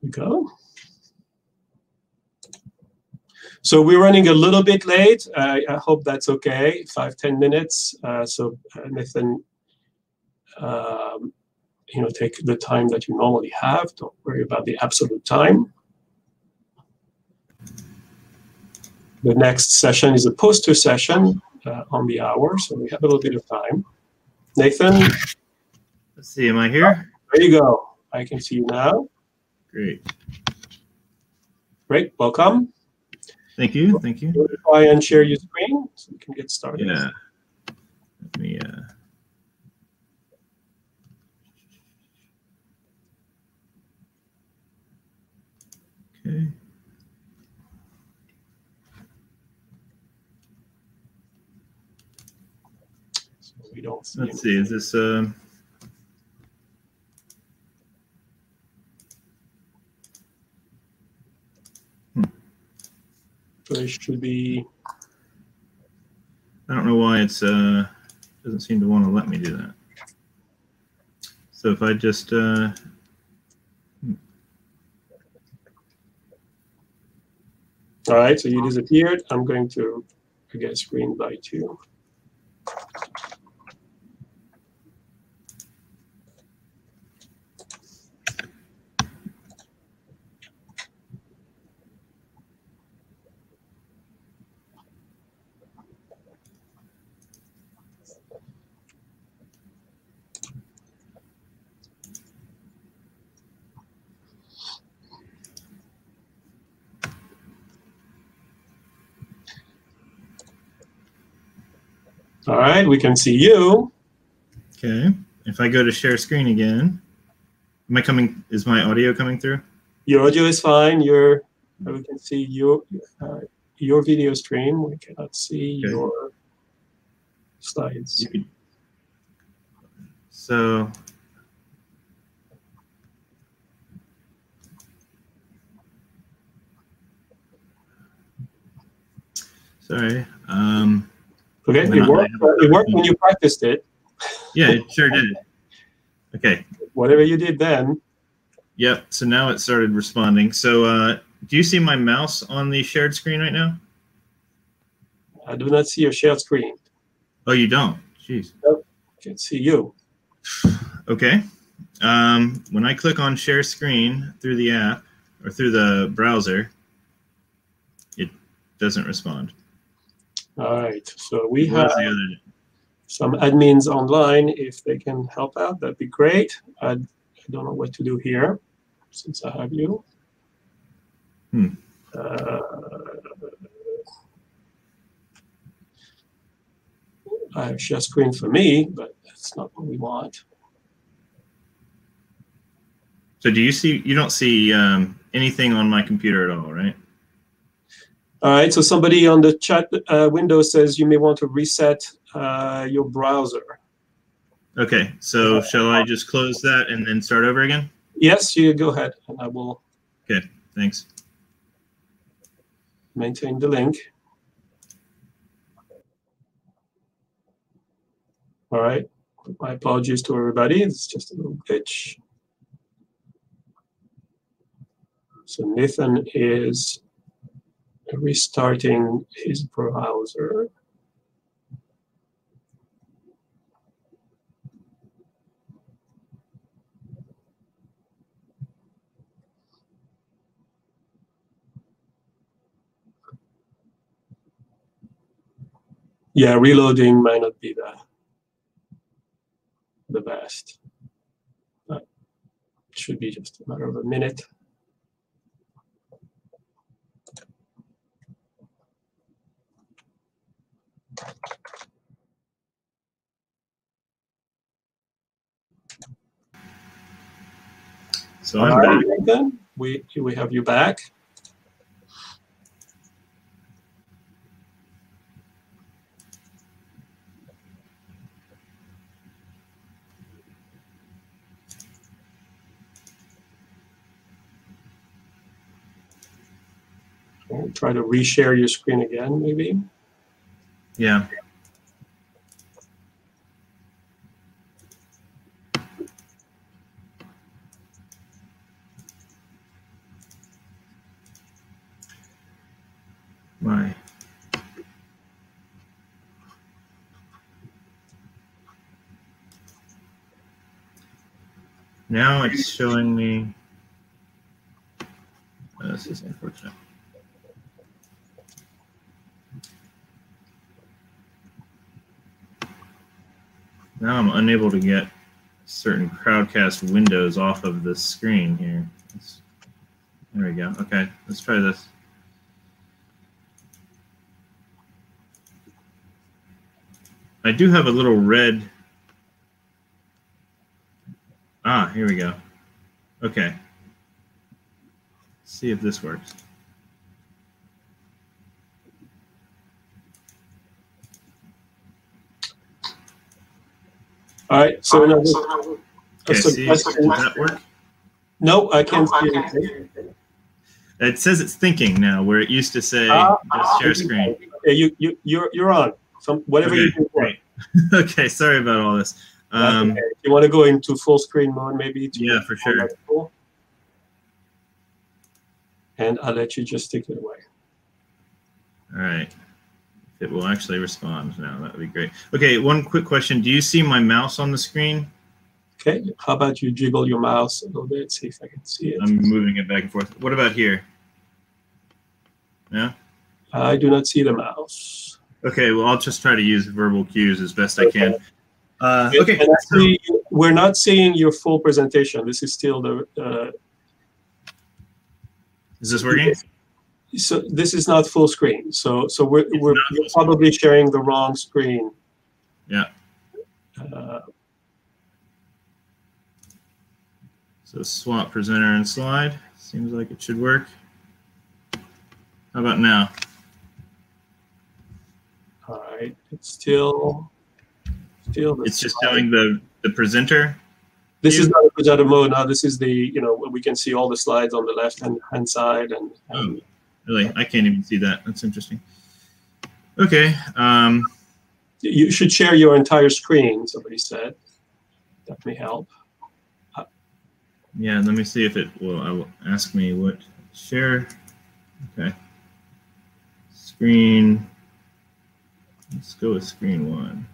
we go. So we're running a little bit late. Uh, I hope that's okay, five, ten minutes. Uh, so Nathan, um, you know, take the time that you normally have. Don't worry about the absolute time. The next session is a poster session uh, on the hour, so we have a little bit of time. Nathan? Let's see, am I here? Oh, there you go. I can see you now. Great. Great, welcome. Thank you, thank you. Try and share your screen so we can get started. Yeah. Let me, uh... okay. So we don't see Let's anything. see, is this, uh... There should be. I don't know why it's uh doesn't seem to want to let me do that. So if I just uh all right, so you disappeared. I'm going to I guess reinvite you. All right, we can see you. Okay. If I go to share screen again, am I coming? Is my audio coming through? Your audio is fine. Your we can see your uh, your video stream. We cannot see okay. your slides. You could, so. Sorry. Um, Okay, it worked, it worked when you practiced it. Yeah, it sure did. Okay. Whatever you did then. Yep, so now it started responding. So uh, do you see my mouse on the shared screen right now? I do not see your shared screen. Oh, you don't? Jeez. Nope. I can see you. Okay. Um, when I click on share screen through the app or through the browser, it doesn't respond. All right, so we have some admins online. If they can help out, that'd be great. I, I don't know what to do here since I have you. Hmm. Uh, I have share screen for me, but that's not what we want. So do you see, you don't see um, anything on my computer at all, right? All right, so somebody on the chat uh, window says you may want to reset uh, your browser. Okay, so shall I just close that and then start over again? Yes, you go ahead, and I will. Okay, thanks. Maintain the link. All right, my apologies to everybody. It's just a little glitch. So Nathan is restarting his browser. Yeah, reloading might not be the, the best. But it should be just a matter of a minute. So I'm back. Right, then. We, we have you back. Try to reshare your screen again, maybe. Yeah. Why? Now it's showing me. Oh, this is unfortunate. Now I'm unable to get certain Crowdcast windows off of this screen here. It's, there we go. Okay, let's try this. I do have a little red. Ah, here we go. Okay. Let's see if this works. All right, so now okay, that's see, does that work? No, I can't no, see anything. It says it's thinking now, where it used to say uh, just share uh, screen. You, you, you're, you're on. Some, whatever okay, you do. Right. Okay, sorry about all this. Um, okay. You want to go into full screen mode, maybe? To yeah, for sure. Cool. And I'll let you just take it away. All right. It will actually respond now. That would be great. Okay, one quick question. Do you see my mouse on the screen? Okay, how about you jiggle your mouse a little bit, see if I can see it. I'm moving it back and forth. What about here? No? I do not see the mouse. Okay, well, I'll just try to use verbal cues as best okay. I can. Uh, okay. Actually, so, we're not seeing your full presentation. This is still the... Uh, is this working? So this is not full screen. So so we're it's we're you're probably sharing the wrong screen. Yeah. Uh, so swap presenter and slide. Seems like it should work. How about now? All right. It's still still. The it's slide. Just showing the the presenter. This is not a presenter mode now. This is the you know we can see all the slides on the left hand hand side and. and oh. Really, I can't even see that. That's interesting. Okay. Um, you should share your entire screen, somebody said. That may help. Uh, yeah, let me see if it will, I will ask me what share. Okay. Screen. Let's go with screen one.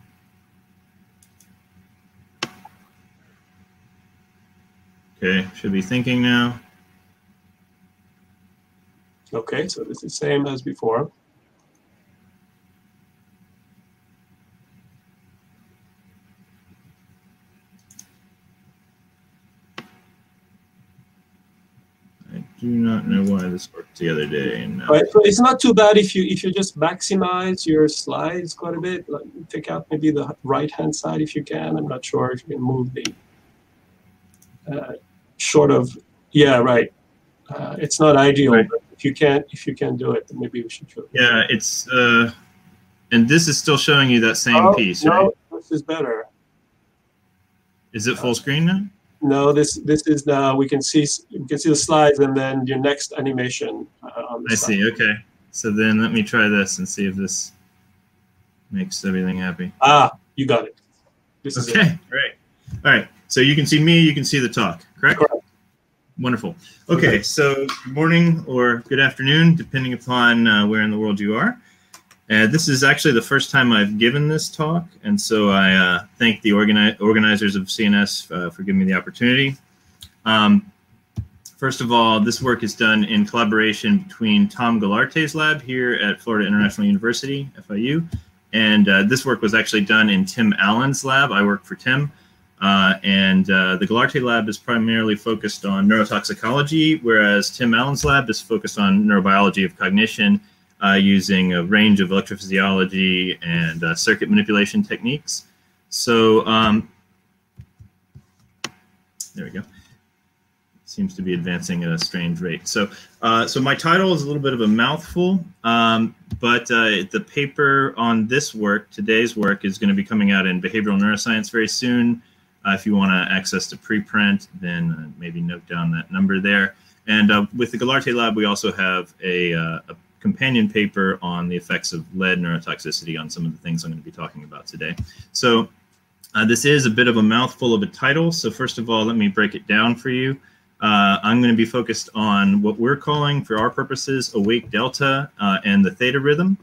Okay, should be thinking now. Okay, so this is the same as before. I do not know why this worked the other day. No. Right, so it's not too bad if you if you just maximize your slides quite a bit. Like take out maybe the right-hand side if you can. I'm not sure if you can move the uh, short of. Yeah, right. Uh, it's not ideal. Right. But if you can't, if you can do it, then maybe we should show it. Yeah, it's, uh, and this is still showing you that same oh, piece, right? No, this is better. Is it uh, full screen now? No, this this is now, we can see we can see the slides and then your next animation. Uh, on the I slide. See, okay. So then let me try this and see if this makes everything happy. Ah, you got it. This okay, is it. Great. All right, so you can see me, you can see the talk, correct? Correct. Wonderful. Okay, so good morning or good afternoon, depending upon uh, where in the world you are. Uh, this is actually the first time I've given this talk, and so I uh, thank the organi organizers of C N S uh, for giving me the opportunity. Um, first of all, this work is done in collaboration between Tom Galarte's lab here at Florida International University, F I U, and uh, this work was actually done in Tim Allen's lab. I work for Tim. Uh, and uh, the Galarte lab is primarily focused on neurotoxicology, whereas Tim Allen's lab is focused on neurobiology of cognition uh, using a range of electrophysiology and uh, circuit manipulation techniques. So um, there we go. Seems to be advancing at a strange rate. So, uh, so my title is a little bit of a mouthful, um, but uh, the paper on this work, today's work, is going to be coming out in Behavioral Neuroscience very soon. Uh, if you want to access the preprint, then uh, maybe note down that number there. And uh, with the Galarte lab, we also have a, uh, a companion paper on the effects of lead neurotoxicity on some of the things I'm going to be talking about today. So uh, this is a bit of a mouthful of a title. So first of all, let me break it down for you. Uh, I'm going to be focused on what we're calling, for our purposes, awake delta uh, and the theta rhythm.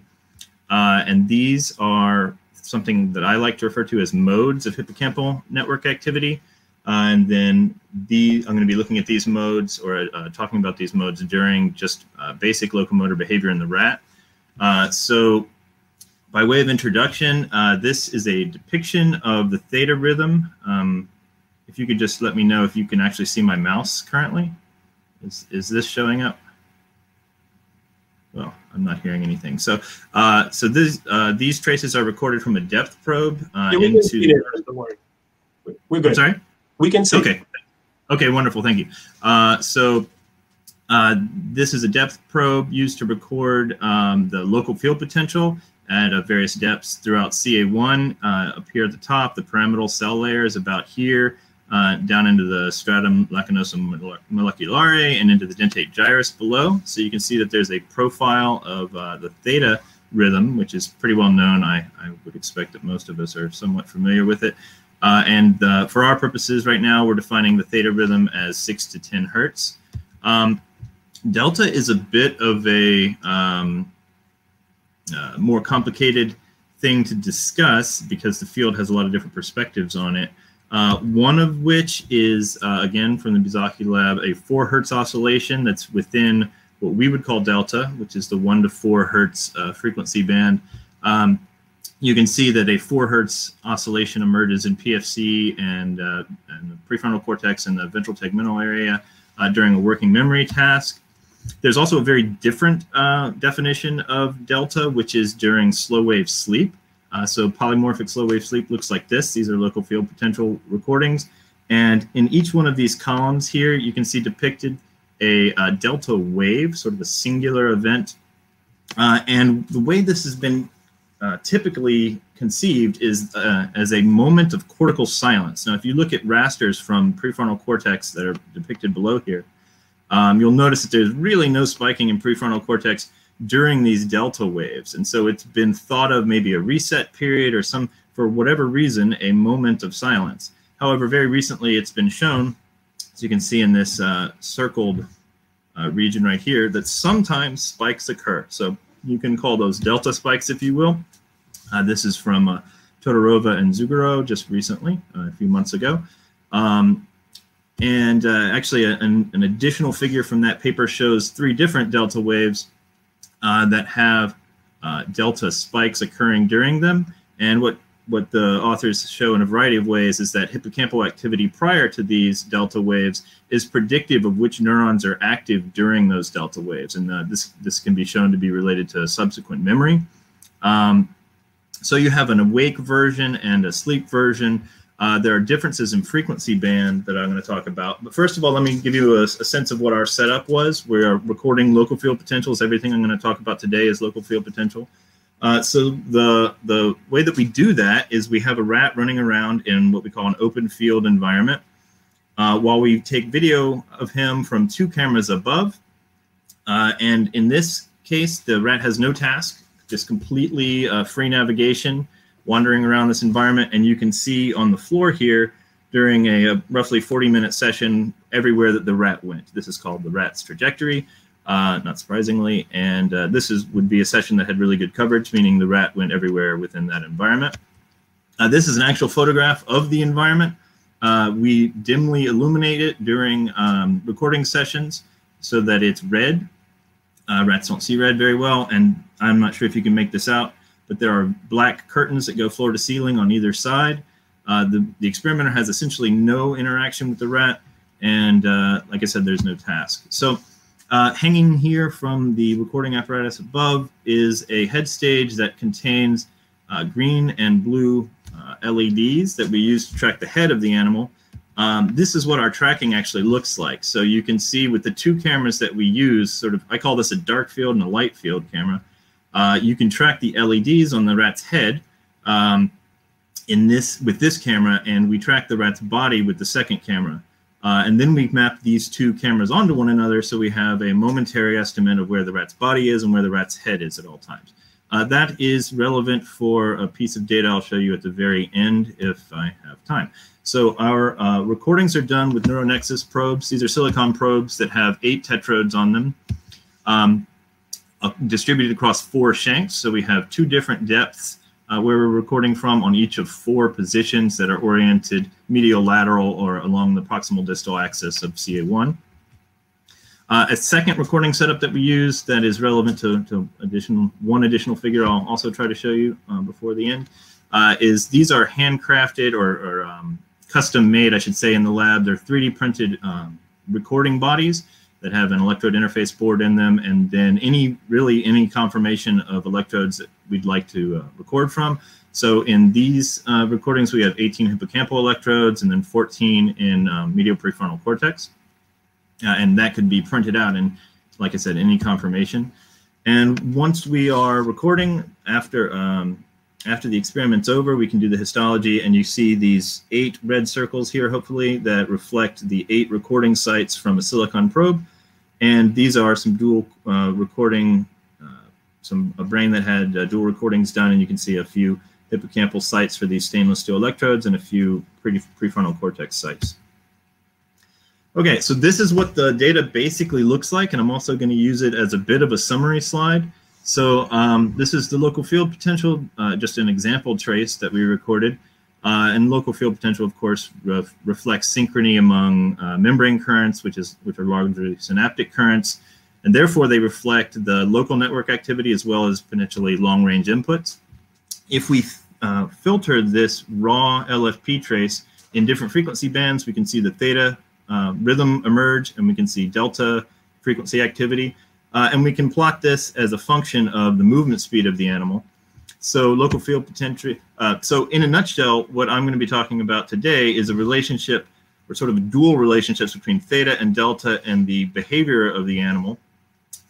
Uh, and these are something that I like to refer to as modes of hippocampal network activity. Uh, and then the, I'm going to be looking at these modes or uh, talking about these modes during just uh, basic locomotor behavior in the rat. Uh, so by way of introduction, uh, this is a depiction of the theta rhythm. Um, if you could just let me know if you can actually see my mouse currently. Is, is this showing up? Well, I'm not hearing anything. So, uh, so this, uh, these traces are recorded from a depth probe uh, yeah, we into. Can see it. Don't worry. We're good. I'm sorry. We can see. Okay. It. Okay. Wonderful. Thank you. Uh, so, uh, this is a depth probe used to record um, the local field potential at uh, various depths throughout C A one. Uh, up here at the top, the pyramidal cell layer is about here, uh, down into the stratum lacunosum moleculare and into the dentate gyrus below. So you can see that there's a profile of uh, the theta rhythm, which is pretty well known. I, I would expect that most of us are somewhat familiar with it. Uh, and uh, for our purposes right now, we're defining the theta rhythm as six to ten hertz. Um, delta is a bit of a um, uh, more complicated thing to discuss because the field has a lot of different perspectives on it. Uh, one of which is, uh, again, from the Buzaki lab, a four hertz oscillation that's within what we would call delta, which is the one to four hertz uh, frequency band. Um, you can see that a four hertz oscillation emerges in P F C and, uh, and the prefrontal cortex and the ventral tegmental area uh, during a working memory task. There's also a very different uh, definition of delta, which is during slow-wave sleep. Uh, so polymorphic slow-wave sleep looks like this. These are local field potential recordings. And in each one of these columns here, you can see depicted a uh, delta wave, sort of a singular event. Uh, and the way this has been uh, typically conceived is uh, as a moment of cortical silence. Now, if you look at rasters from prefrontal cortex that are depicted below here, um, you'll notice that there's really no spiking in prefrontal cortex during these delta waves. And so it's been thought of maybe a reset period or some, for whatever reason, a moment of silence. However, very recently it's been shown, as you can see in this uh, circled uh, region right here, that sometimes spikes occur. So you can call those delta spikes, if you will. Uh, this is from uh, Todorova and Zugaro just recently, uh, a few months ago. Um, and uh, actually a, an, an additional figure from that paper shows three different delta waves Uh, that have uh, delta spikes occurring during them. And what, what the authors show in a variety of ways is that hippocampal activity prior to these delta waves is predictive of which neurons are active during those delta waves. And uh, this, this can be shown to be related to subsequent memory. Um, so you have an awake version and a sleep version. Uh, there are differences in frequency band that I'm going to talk about. But first of all, let me give you a, a sense of what our setup was. We are recording local field potentials. Everything I'm going to talk about today is local field potential. Uh, so the, the way that we do that is we have a rat running around in what we call an open field environment. Uh, while we take video of him from two cameras above, uh, and in this case, the rat has no task, just completely uh, free navigation, wandering around this environment, and you can see on the floor here during a, a roughly forty minute session everywhere that the rat went. This is called the rat's trajectory, uh, not surprisingly. And uh, this is would be a session that had really good coverage, meaning the rat went everywhere within that environment. Uh, this is an actual photograph of the environment. Uh, we dimly illuminate it during um, recording sessions so that it's red. Uh, rats don't see red very well, and I'm not sure if you can make this out, but there are black curtains that go floor to ceiling on either side. Uh, the, the experimenter has essentially no interaction with the rat, and uh, like I said, there's no task. So uh, hanging here from the recording apparatus above is a head stage that contains uh, green and blue uh, L E Ds that we use to track the head of the animal. Um, this is what our tracking actually looks like. So you can see with the two cameras that we use, sort of, I call this a dark field and a light field camera. Uh, you can track the L E Ds on the rat's head um, in this with this camera, and we track the rat's body with the second camera. Uh, and then we map these two cameras onto one another, so we have a momentary estimate of where the rat's body is and where the rat's head is at all times. Uh, that is relevant for a piece of data I'll show you at the very end if I have time. So our uh, recordings are done with NeuroNexus probes. These are silicon probes that have eight tetrodes on them, um, uh, distributed across four shanks. So we have two different depths uh, where we're recording from on each of four positions that are oriented medial lateral or along the proximal distal axis of C A one. Uh, a second recording setup that we use that is relevant to, to additional, one additional figure I'll also try to show you uh, before the end uh, is these are handcrafted or, or um, custom made, I should say, in the lab. They're three D printed um, recording bodies that have an electrode interface board in them, and then any really any conformation of electrodes that we'd like to uh, record from. So in these uh, recordings, we have eighteen hippocampal electrodes and then fourteen in um, medial prefrontal cortex. Uh, and that could be printed out in, like I said, any conformation. And once we are recording, after um, after the experiment's over, we can do the histology, and you see these eight red circles here, hopefully, that reflect the eight recording sites from a silicon probe. And these are some dual uh, recording, uh, some a brain that had uh, dual recordings done, and you can see a few hippocampal sites for these stainless steel electrodes and a few pre prefrontal cortex sites. Okay, so this is what the data basically looks like, and I'm also going to use it as a bit of a summary slide. So um, this is the local field potential, uh, just an example trace that we recorded. Uh, and local field potential, of course, ref reflects synchrony among uh, membrane currents, which, is, which are largely synaptic currents. And therefore, they reflect the local network activity as well as potentially long-range inputs. If we uh, filter this raw L F P trace in different frequency bands, we can see the theta Uh, rhythm emerge, and we can see delta frequency activity. Uh, and we can plot this as a function of the movement speed of the animal. So local field potential. Uh, so in a nutshell, what I'm going to be talking about today is a relationship, or sort of dual relationships between theta and delta and the behavior of the animal.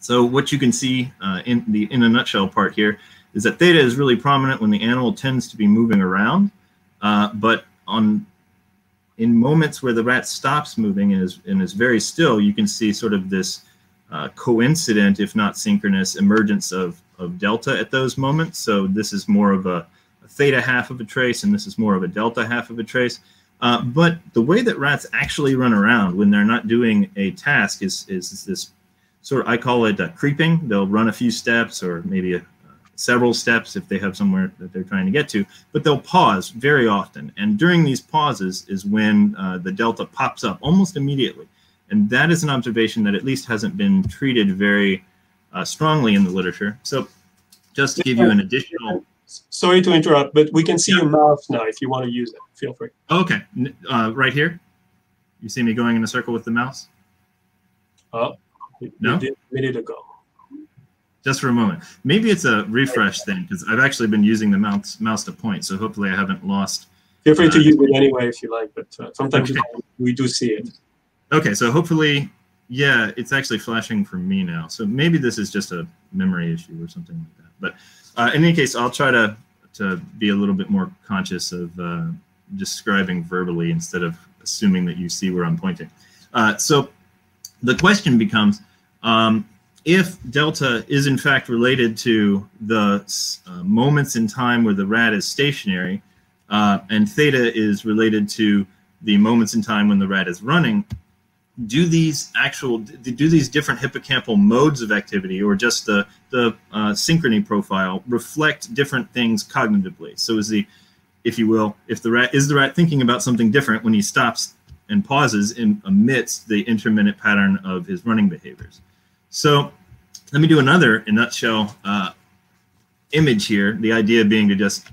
So what you can see uh, in the in a nutshell part here is that theta is really prominent when the animal tends to be moving around, uh, but on in moments where the rat stops moving and is, and is very still, you can see sort of this uh, coincident, if not synchronous, emergence of, of delta at those moments. So this is more of a, a theta half of a trace, and this is more of a delta half of a trace. Uh, but the way that rats actually run around when they're not doing a task is, is, is this sort of, I call it uh, creeping. They'll run a few steps or maybe a several steps if they have somewhere that they're trying to get to, but they'll pause very often. And during these pauses is when uh, the delta pops up almost immediately. And that is an observation that at least hasn't been treated very uh, strongly in the literature. So just to give you an additional... Sorry to interrupt, but we can see yeah. your mouth now if you want to use it. Feel free. Okay. Uh, right here? You see me going in a circle with the mouse? Oh, we, no? we did a minute ago. Just for a moment. Maybe it's a refresh thing, because I've actually been using the mouse, mouse to point, so hopefully I haven't lost. Feel free uh, to use it anyway if you like, but uh, sometimes okay. we do see it. Okay, so hopefully, yeah, it's actually flashing for me now. So maybe this is just a memory issue or something like that. But uh, in any case, I'll try to, to be a little bit more conscious of uh, describing verbally instead of assuming that you see where I'm pointing. Uh, so the question becomes, um, if delta is in fact related to the uh, moments in time where the rat is stationary, uh, and theta is related to the moments in time when the rat is running, do these actual, do these different hippocampal modes of activity, or just the, the uh, synchrony profile, reflect different things cognitively? So is the, if you will, if the rat, is the rat thinking about something different when he stops and pauses in amidst the intermittent pattern of his running behaviors? So let me do another, in a nutshell, uh, image here, the idea being to just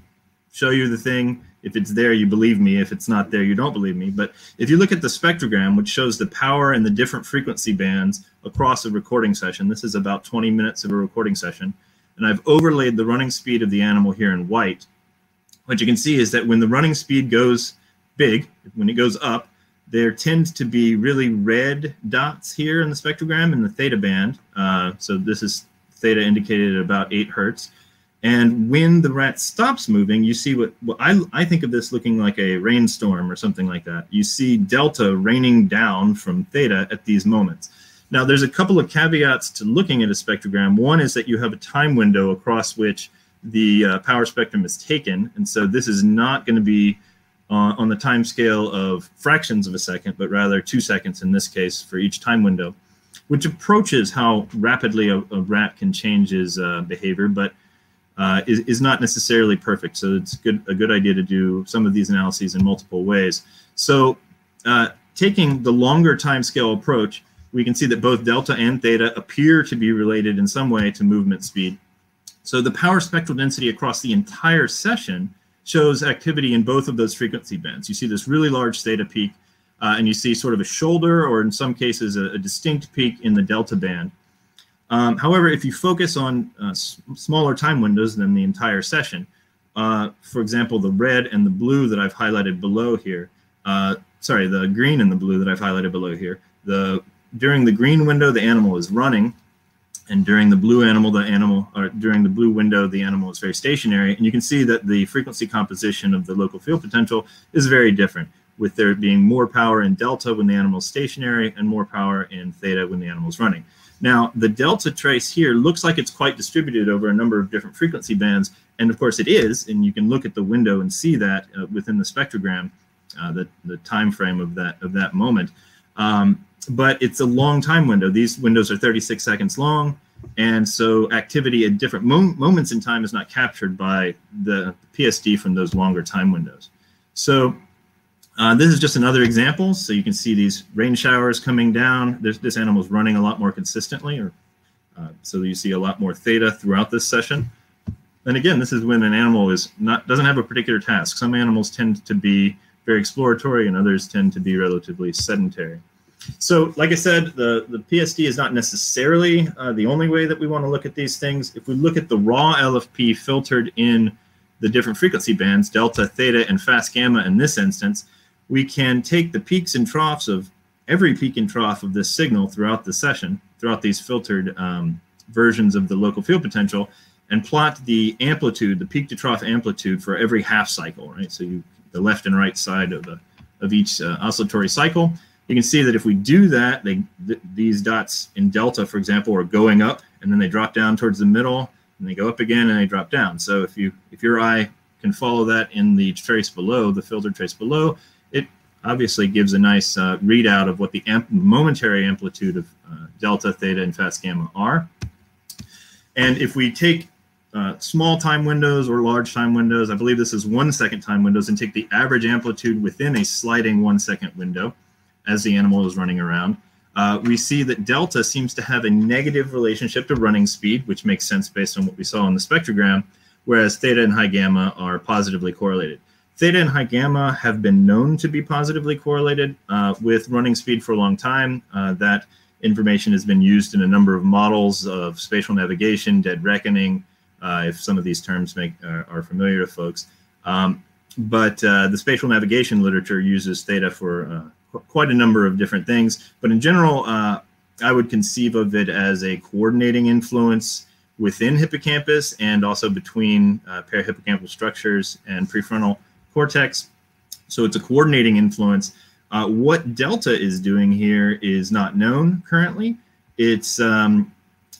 show you the thing. If it's there, you believe me. If it's not there, you don't believe me. But if you look at the spectrogram, which shows the power and the different frequency bands across a recording session, this is about twenty minutes of a recording session, and I've overlaid the running speed of the animal here in white. What you can see is that when the running speed goes big, when it goes up, there tends to be really red dots here in the spectrogram in the theta band. Uh, so this is theta indicated at about eight hertz. And when the rat stops moving, you see what, what I, I think of this looking like a rainstorm or something like that. You see delta raining down from theta at these moments. Now, there's a couple of caveats to looking at a spectrogram. One is that you have a time window across which the uh, power spectrum is taken. And so this is not going to be Uh, on the time scale of fractions of a second, but rather two seconds in this case for each time window, which approaches how rapidly a, a rat can change his uh, behavior, but uh, is, is not necessarily perfect. So it's good, a good idea to do some of these analyses in multiple ways. So uh, taking the longer time scale approach, we can see that both delta and theta appear to be related in some way to movement speed. So the power spectral density across the entire session shows activity in both of those frequency bands. You see this really large theta peak, uh, and you see sort of a shoulder, or in some cases a, a distinct peak in the delta band. Um, however, if you focus on uh, s smaller time windows than the entire session, uh, for example, the red and the blue that I've highlighted below here, uh, sorry, the green and the blue that I've highlighted below here, the, during the green window, the animal is running, and during the blue animal, the animal, or during the blue window, the animal is very stationary. And you can see that the frequency composition of the local field potential is very different, with there being more power in delta when the animal is stationary and more power in theta when the animal is running. Now, the delta trace here looks like it's quite distributed over a number of different frequency bands. And of course it is, and you can look at the window and see that uh, within the spectrogram, uh, the, the time frame of that, of that moment. Um, But it's a long time window. These windows are thirty-six seconds long, and so activity at different mom moments in time is not captured by the P S D from those longer time windows. So uh, this is just another example. So you can see these rain showers coming down. There's, this animal's running a lot more consistently, or uh, so you see a lot more theta throughout this session. And again, this is when an animal is not doesn't have a particular task. Some animals tend to be very exploratory, and others tend to be relatively sedentary. So, like I said, the, the P S D is not necessarily uh, the only way that we want to look at these things. If we look at the raw L F P filtered in the different frequency bands, delta, theta, and fast gamma in this instance, we can take the peaks and troughs of every peak and trough of this signal throughout the session, throughout these filtered um, versions of the local field potential, and plot the amplitude, the peak to trough amplitude for every half cycle, right? So you, the left and right side of, the, of each uh, oscillatory cycle. You can see that if we do that, they, th these dots in delta, for example, are going up, and then they drop down towards the middle, and they go up again, and they drop down. So if you if your eye can follow that in the trace below, the filtered trace below, it obviously gives a nice uh, readout of what the amp momentary amplitude of uh, delta, theta, and fast gamma are. And if we take uh, small time windows or large time windows, I believe this is one second time windows, and take the average amplitude within a sliding one second window, as the animal is running around, uh, we see that delta seems to have a negative relationship to running speed, which makes sense based on what we saw in the spectrogram, whereas theta and high gamma are positively correlated. Theta and high gamma have been known to be positively correlated uh, with running speed for a long time. Uh, that information has been used in a number of models of spatial navigation, dead reckoning, uh, if some of these terms make, uh, are familiar to folks. Um, but uh, the spatial navigation literature uses theta for uh, quite a number of different things, but in general, uh, I would conceive of it as a coordinating influence within hippocampus and also between uh, parahippocampal structures and prefrontal cortex. So it's a coordinating influence. Uh, what delta is doing here is not known currently. It's um,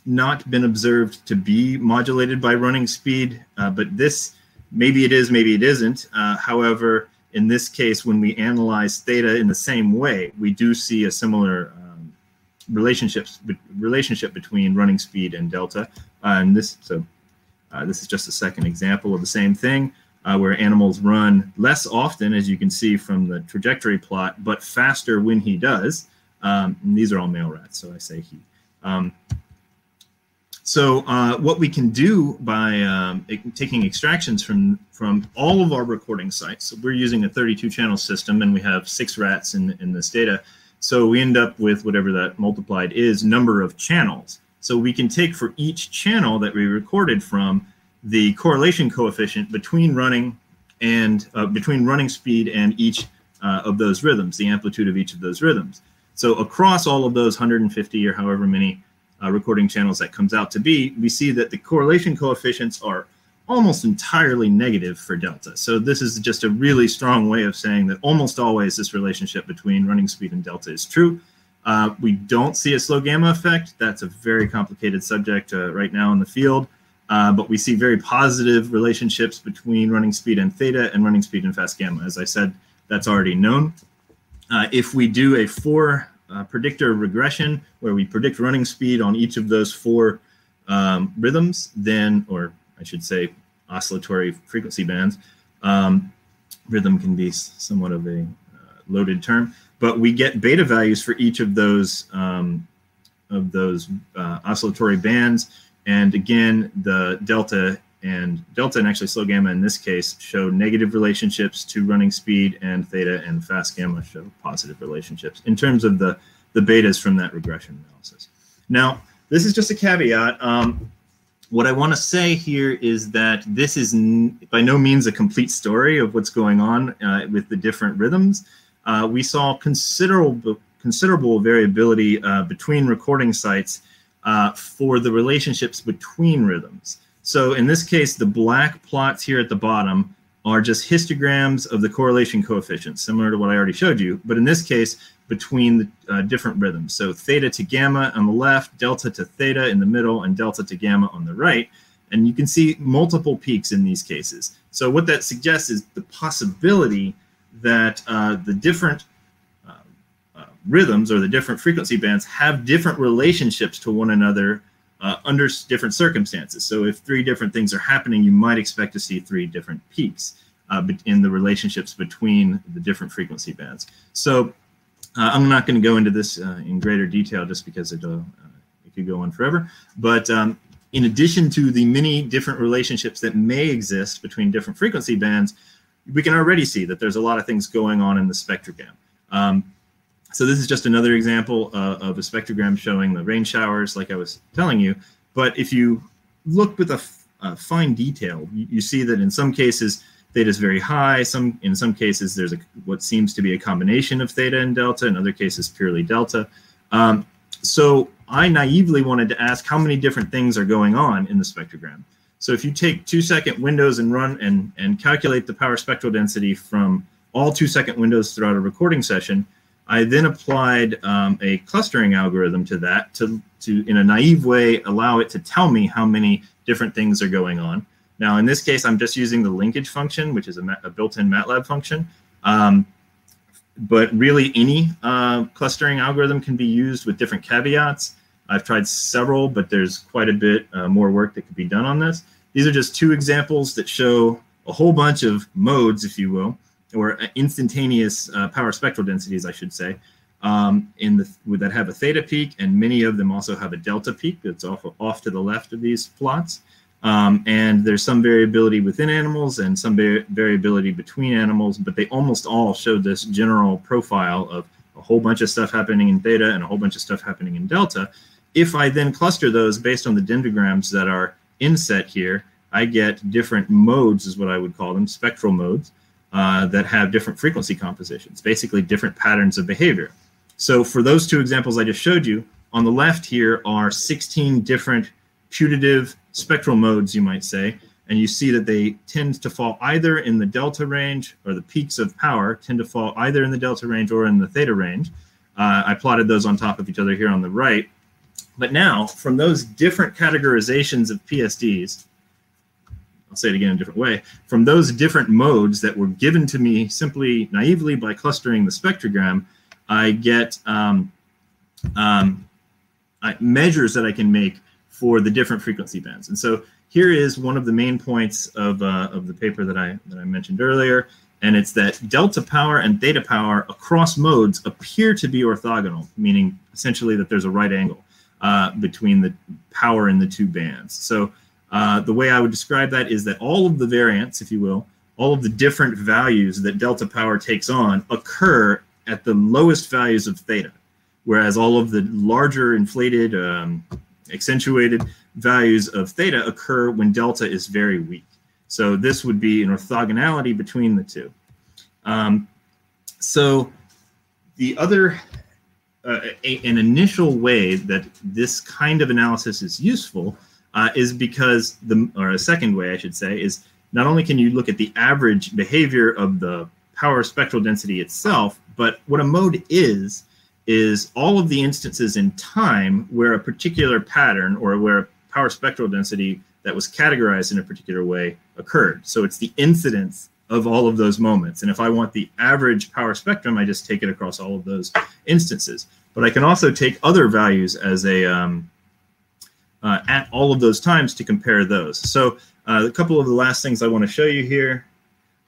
not been observed to be modulated by running speed, uh, but this, maybe it is, maybe it isn't. Uh, however, in this case, when we analyze theta in the same way, we do see a similar um, relationships relationship between running speed and delta. Uh, and this, so uh, this is just a second example of the same thing, uh, where animals run less often, as you can see from the trajectory plot, but faster when he does. Um, and these are all male rats, so I say he. Um, So uh, what we can do by um, taking extractions from, from all of our recording sites, so we're using a thirty-two channel system and we have six rats in, in this data, so we end up with whatever that multiplied is, number of channels. So we can take for each channel that we recorded from the correlation coefficient between running and uh, between running speed and each uh, of those rhythms, the amplitude of each of those rhythms. So across all of those one hundred fifty or however many Uh, recording channels that comes out to be, we see that the correlation coefficients are almost entirely negative for delta. So this is just a really strong way of saying that almost always this relationship between running speed and delta is true. Uh, we don't see a slow gamma effect. That's a very complicated subject uh, right now in the field, uh, but we see very positive relationships between running speed and theta and running speed and fast gamma. As I said, that's already known. Uh, if we do a four Uh, predictor regression, where we predict running speed on each of those four um, rhythms, then, or I should say oscillatory frequency bands, um, rhythm can be somewhat of a uh, loaded term, but we get beta values for each of those um, of those uh, oscillatory bands, and again the delta and delta and actually slow gamma in this case show negative relationships to running speed, and theta and fast gamma show positive relationships in terms of the, the betas from that regression analysis. Now, this is just a caveat. Um, what I want to say here is that this is n by no means a complete story of what's going on uh, with the different rhythms. Uh, we saw considerable, considerable variability uh, between recording sites uh, for the relationships between rhythms. So in this case, the black plots here at the bottom are just histograms of the correlation coefficients, similar to what I already showed you, but in this case, between the uh, different rhythms. So theta to gamma on the left, delta to theta in the middle, and delta to gamma on the right. And you can see multiple peaks in these cases. So what that suggests is the possibility that uh, the different uh, uh, rhythms or the different frequency bands have different relationships to one another Uh, under different circumstances. So if three different things are happening, you might expect to see three different peaks uh, in the relationships between the different frequency bands. So uh, I'm not going to go into this uh, in greater detail just because it, uh, it could go on forever. But um, in addition to the many different relationships that may exist between different frequency bands, we can already see that there's a lot of things going on in the spectrogram. Um, So this is just another example uh, of a spectrogram showing the rain showers, like I was telling you. But if you look with a f uh, fine detail, you, you see that in some cases theta is very high. Some in some cases there's a, what seems to be a combination of theta and delta. In other cases, purely delta. Um, so I naively wanted to ask how many different things are going on in the spectrogram. So if you take two-second windows and run and and calculate the power spectral density from all two-second windows throughout a recording session. I then applied um, a clustering algorithm to that to, to, in a naive way, allow it to tell me how many different things are going on. Now, in this case, I'm just using the linkage function, which is a, a built-in MATLAB function. Um, but really, any uh, clustering algorithm can be used with different caveats. I've tried several, but there's quite a bit uh, more work that could be done on this. These are just two examples that show a whole bunch of modes, if you will, or instantaneous uh, power spectral densities, I should say, um, in the, that have a theta peak, and many of them also have a delta peak that's off, off to the left of these plots. Um, and there's some variability within animals and some vari variability between animals, but they almost all show this general profile of a whole bunch of stuff happening in theta and a whole bunch of stuff happening in delta. If I then cluster those based on the dendrograms that are inset here, I get different modes, is what I would call them, spectral modes. Uh, that have different frequency compositions, basically different patterns of behavior. So for those two examples I just showed you, on the left here are sixteen different putative spectral modes, you might say, and you see that they tend to fall either in the delta range, or the peaks of power tend to fall either in the delta range or in the theta range. Uh, I plotted those on top of each other here on the right. But now, from those different categorizations of P S Ds, I'll say it again in a different way, from those different modes that were given to me simply naively by clustering the spectrogram, I get um, um, I, measures that I can make for the different frequency bands. And so here is one of the main points of, uh, of the paper that I, that I mentioned earlier, and it's that delta power and theta power across modes appear to be orthogonal, meaning essentially that there's a right angle uh, between the power in the two bands. So uh, the way I would describe that is that all of the variants, if you will, all of the different values that delta power takes on occur at the lowest values of theta, whereas all of the larger inflated, um, accentuated values of theta occur when delta is very weak. So this would be an orthogonality between the two. Um, so the other, uh, a, an initial way that this kind of analysis is useful uh, is because, the, or a second way I should say, is not only can you look at the average behavior of the power spectral density itself, but what a mode is, is all of the instances in time where a particular pattern or where a power spectral density that was categorized in a particular way occurred. So it's the incidence of all of those moments. And if I want the average power spectrum, I just take it across all of those instances. But I can also take other values as a um, uh, at all of those times to compare those. So uh, a couple of the last things I want to show you here,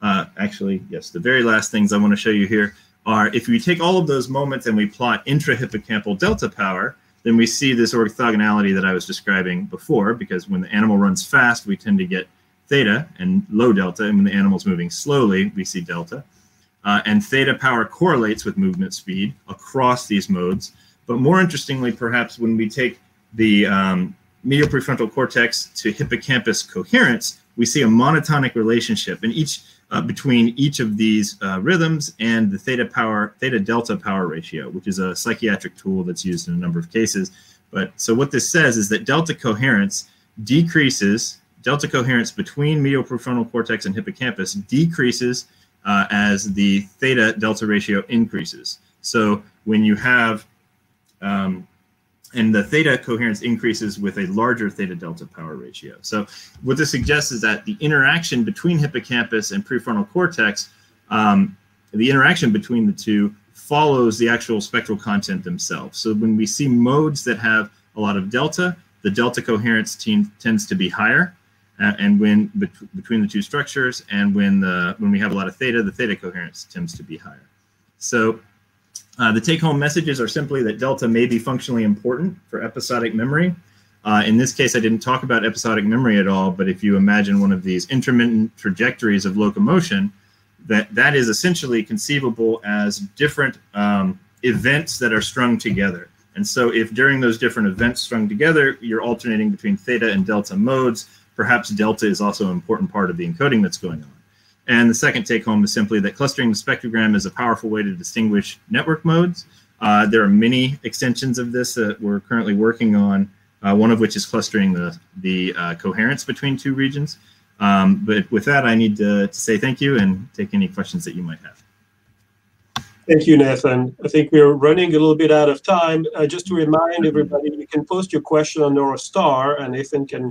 uh, actually, yes, the very last things I want to show you here are if we take all of those moments and we plot intrahippocampal delta power, then we see this orthogonality that I was describing before, because when the animal runs fast, we tend to get theta and low delta, and when the animal's moving slowly, we see delta. Uh, and theta power correlates with movement speed across these modes. But more interestingly, perhaps, when we take the um, medial prefrontal cortex to hippocampus coherence, we see a monotonic relationship in each, uh, between each of these uh, rhythms and the theta power, theta delta power ratio, which is a psychiatric tool that's used in a number of cases. But so what this says is that delta coherence decreases, delta coherence between medial prefrontal cortex and hippocampus decreases uh, as the theta delta ratio increases. So when you have, um, and the theta coherence increases with a larger theta delta power ratio. So what this suggests is that the interaction between hippocampus and prefrontal cortex, um, the interaction between the two follows the actual spectral content themselves. So when we see modes that have a lot of delta, the delta coherence tends to be higher, uh, and when bet between the two structures, and when the when we have a lot of theta, the theta coherence tends to be higher. So Uh, the take-home messages are simply that delta may be functionally important for episodic memory. Uh, in this case, I didn't talk about episodic memory at all, but if you imagine one of these intermittent trajectories of locomotion, that, that is essentially conceivable as different um, events that are strung together. And so if during those different events strung together, you're alternating between theta and delta modes, perhaps delta is also an important part of the encoding that's going on. And the second take-home is simply that clustering the spectrogram is a powerful way to distinguish network modes. Uh, there are many extensions of this that we're currently working on, uh, one of which is clustering the, the uh, coherence between two regions. Um, but with that, I need to, to say thank you and take any questions that you might have. Thank you, Nathan. I think we're running a little bit out of time. Uh, just to remind everybody, you can post your question on NeuroStar, and Nathan can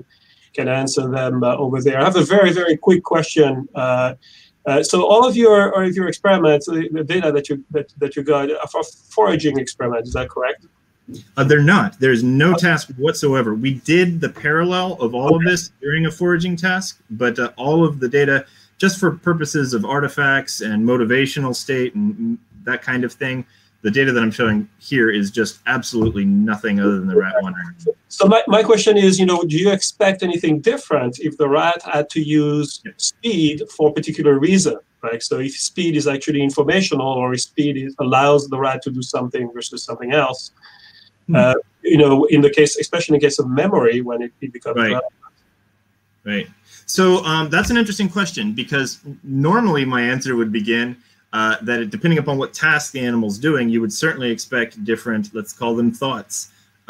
can answer them uh, over there. I have a very, very quick question. Uh, uh, so all of your, all of your experiments, the, the data that you that, that you got are for foraging experiments, is that correct? Uh, they're not. There's no okay. task whatsoever. We did the parallel of all okay. of this during a foraging task, but uh, all of the data, just for purposes of artifacts and motivational state and that kind of thing, the data that I'm showing here is just absolutely nothing other than the rat wandering. So my, my question is, you know, do you expect anything different if the rat had to use yes. speed for a particular reason, right? So if speed is actually informational, or if speed is, allows the rat to do something versus something else, hmm. uh, you know, in the case, especially in the case of memory, when it, it becomes right. relevant. Right. So um, that's an interesting question, because normally my answer would begin, Uh, that it, depending upon what task the animal's doing, you would certainly expect different, let's call them thoughts,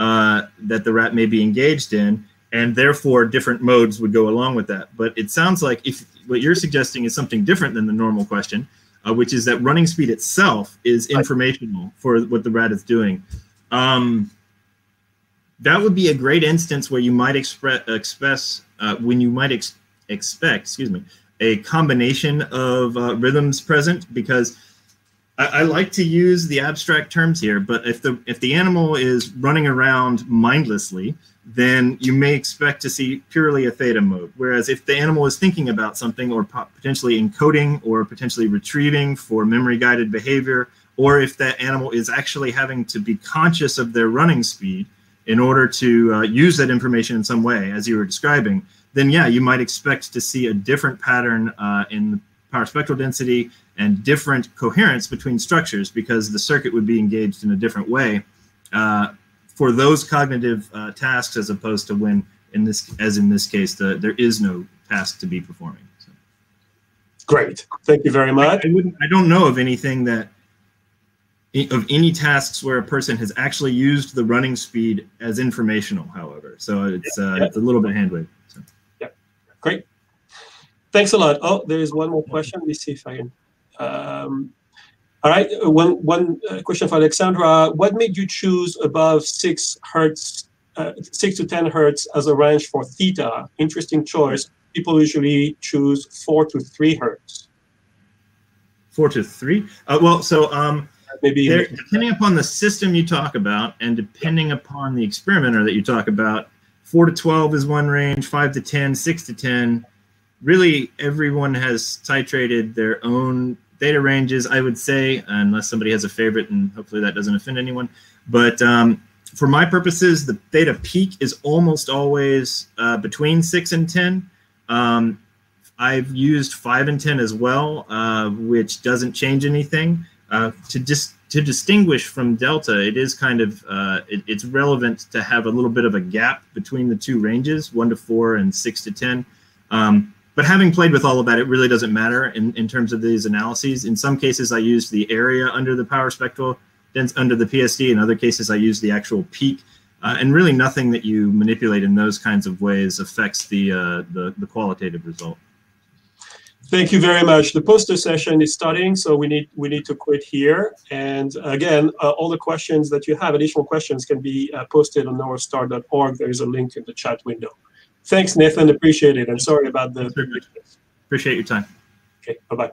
uh, that the rat may be engaged in, and therefore different modes would go along with that. But it sounds like if what you're suggesting is something different than the normal question, uh, which is that running speed itself is informational for what the rat is doing. Um, that would be a great instance where you might express, express uh, when you might ex expect, excuse me, a combination of uh, rhythms present, because I, I like to use the abstract terms here, but if the, if the animal is running around mindlessly, then you may expect to see purely a theta mode. Whereas if the animal is thinking about something or potentially encoding or potentially retrieving for memory-guided behavior, or if that animal is actually having to be conscious of their running speed in order to uh, use that information in some way, as you were describing, then yeah, you might expect to see a different pattern uh, in the power spectral density and different coherence between structures, because the circuit would be engaged in a different way uh, for those cognitive uh, tasks, as opposed to when, in this, as in this case, the, there is no task to be performing. So. Great, thank you very much. I, I, wouldn't, I don't know of anything that, of any tasks where a person has actually used the running speed as informational, however. So it's, uh, yeah. it's a little bit hand-waved. So. Yeah, great. Thanks a lot. Oh, there is one more question. Let me see if I can. Um, all right, one, one uh, question for Alexandra. What made you choose above six hertz, uh, six to ten hertz as a range for theta? Interesting choice. People usually choose four to three hertz. Four to three? Uh, well, so, um, Maybe there, depending upon the system you talk about and depending upon the experimenter that you talk about, four to twelve is one range, five to ten, six to ten. Really, everyone has titrated their own data ranges, I would say, unless somebody has a favorite, and hopefully that doesn't offend anyone. But um, for my purposes, the theta peak is almost always uh, between six and ten. Um, I've used five and ten as well, uh, which doesn't change anything. Uh, to dis to distinguish from delta, it is kind of uh, it, it's relevant to have a little bit of a gap between the two ranges, one to four and six to ten. Um, but having played with all of that, it really doesn't matter in, in terms of these analyses. In some cases, I used the area under the power spectral, under the P S D. In other cases, I used the actual peak, uh, and really nothing that you manipulate in those kinds of ways affects the uh, the, the qualitative result. Thank you very much. The poster session is starting, so we need we need to quit here. And again, uh, all the questions that you have, additional questions, can be uh, posted on neurostar dot org. There is a link in the chat window. Thanks, Nathan. Appreciate it. And sorry about the... Appreciate your time. Okay, bye-bye.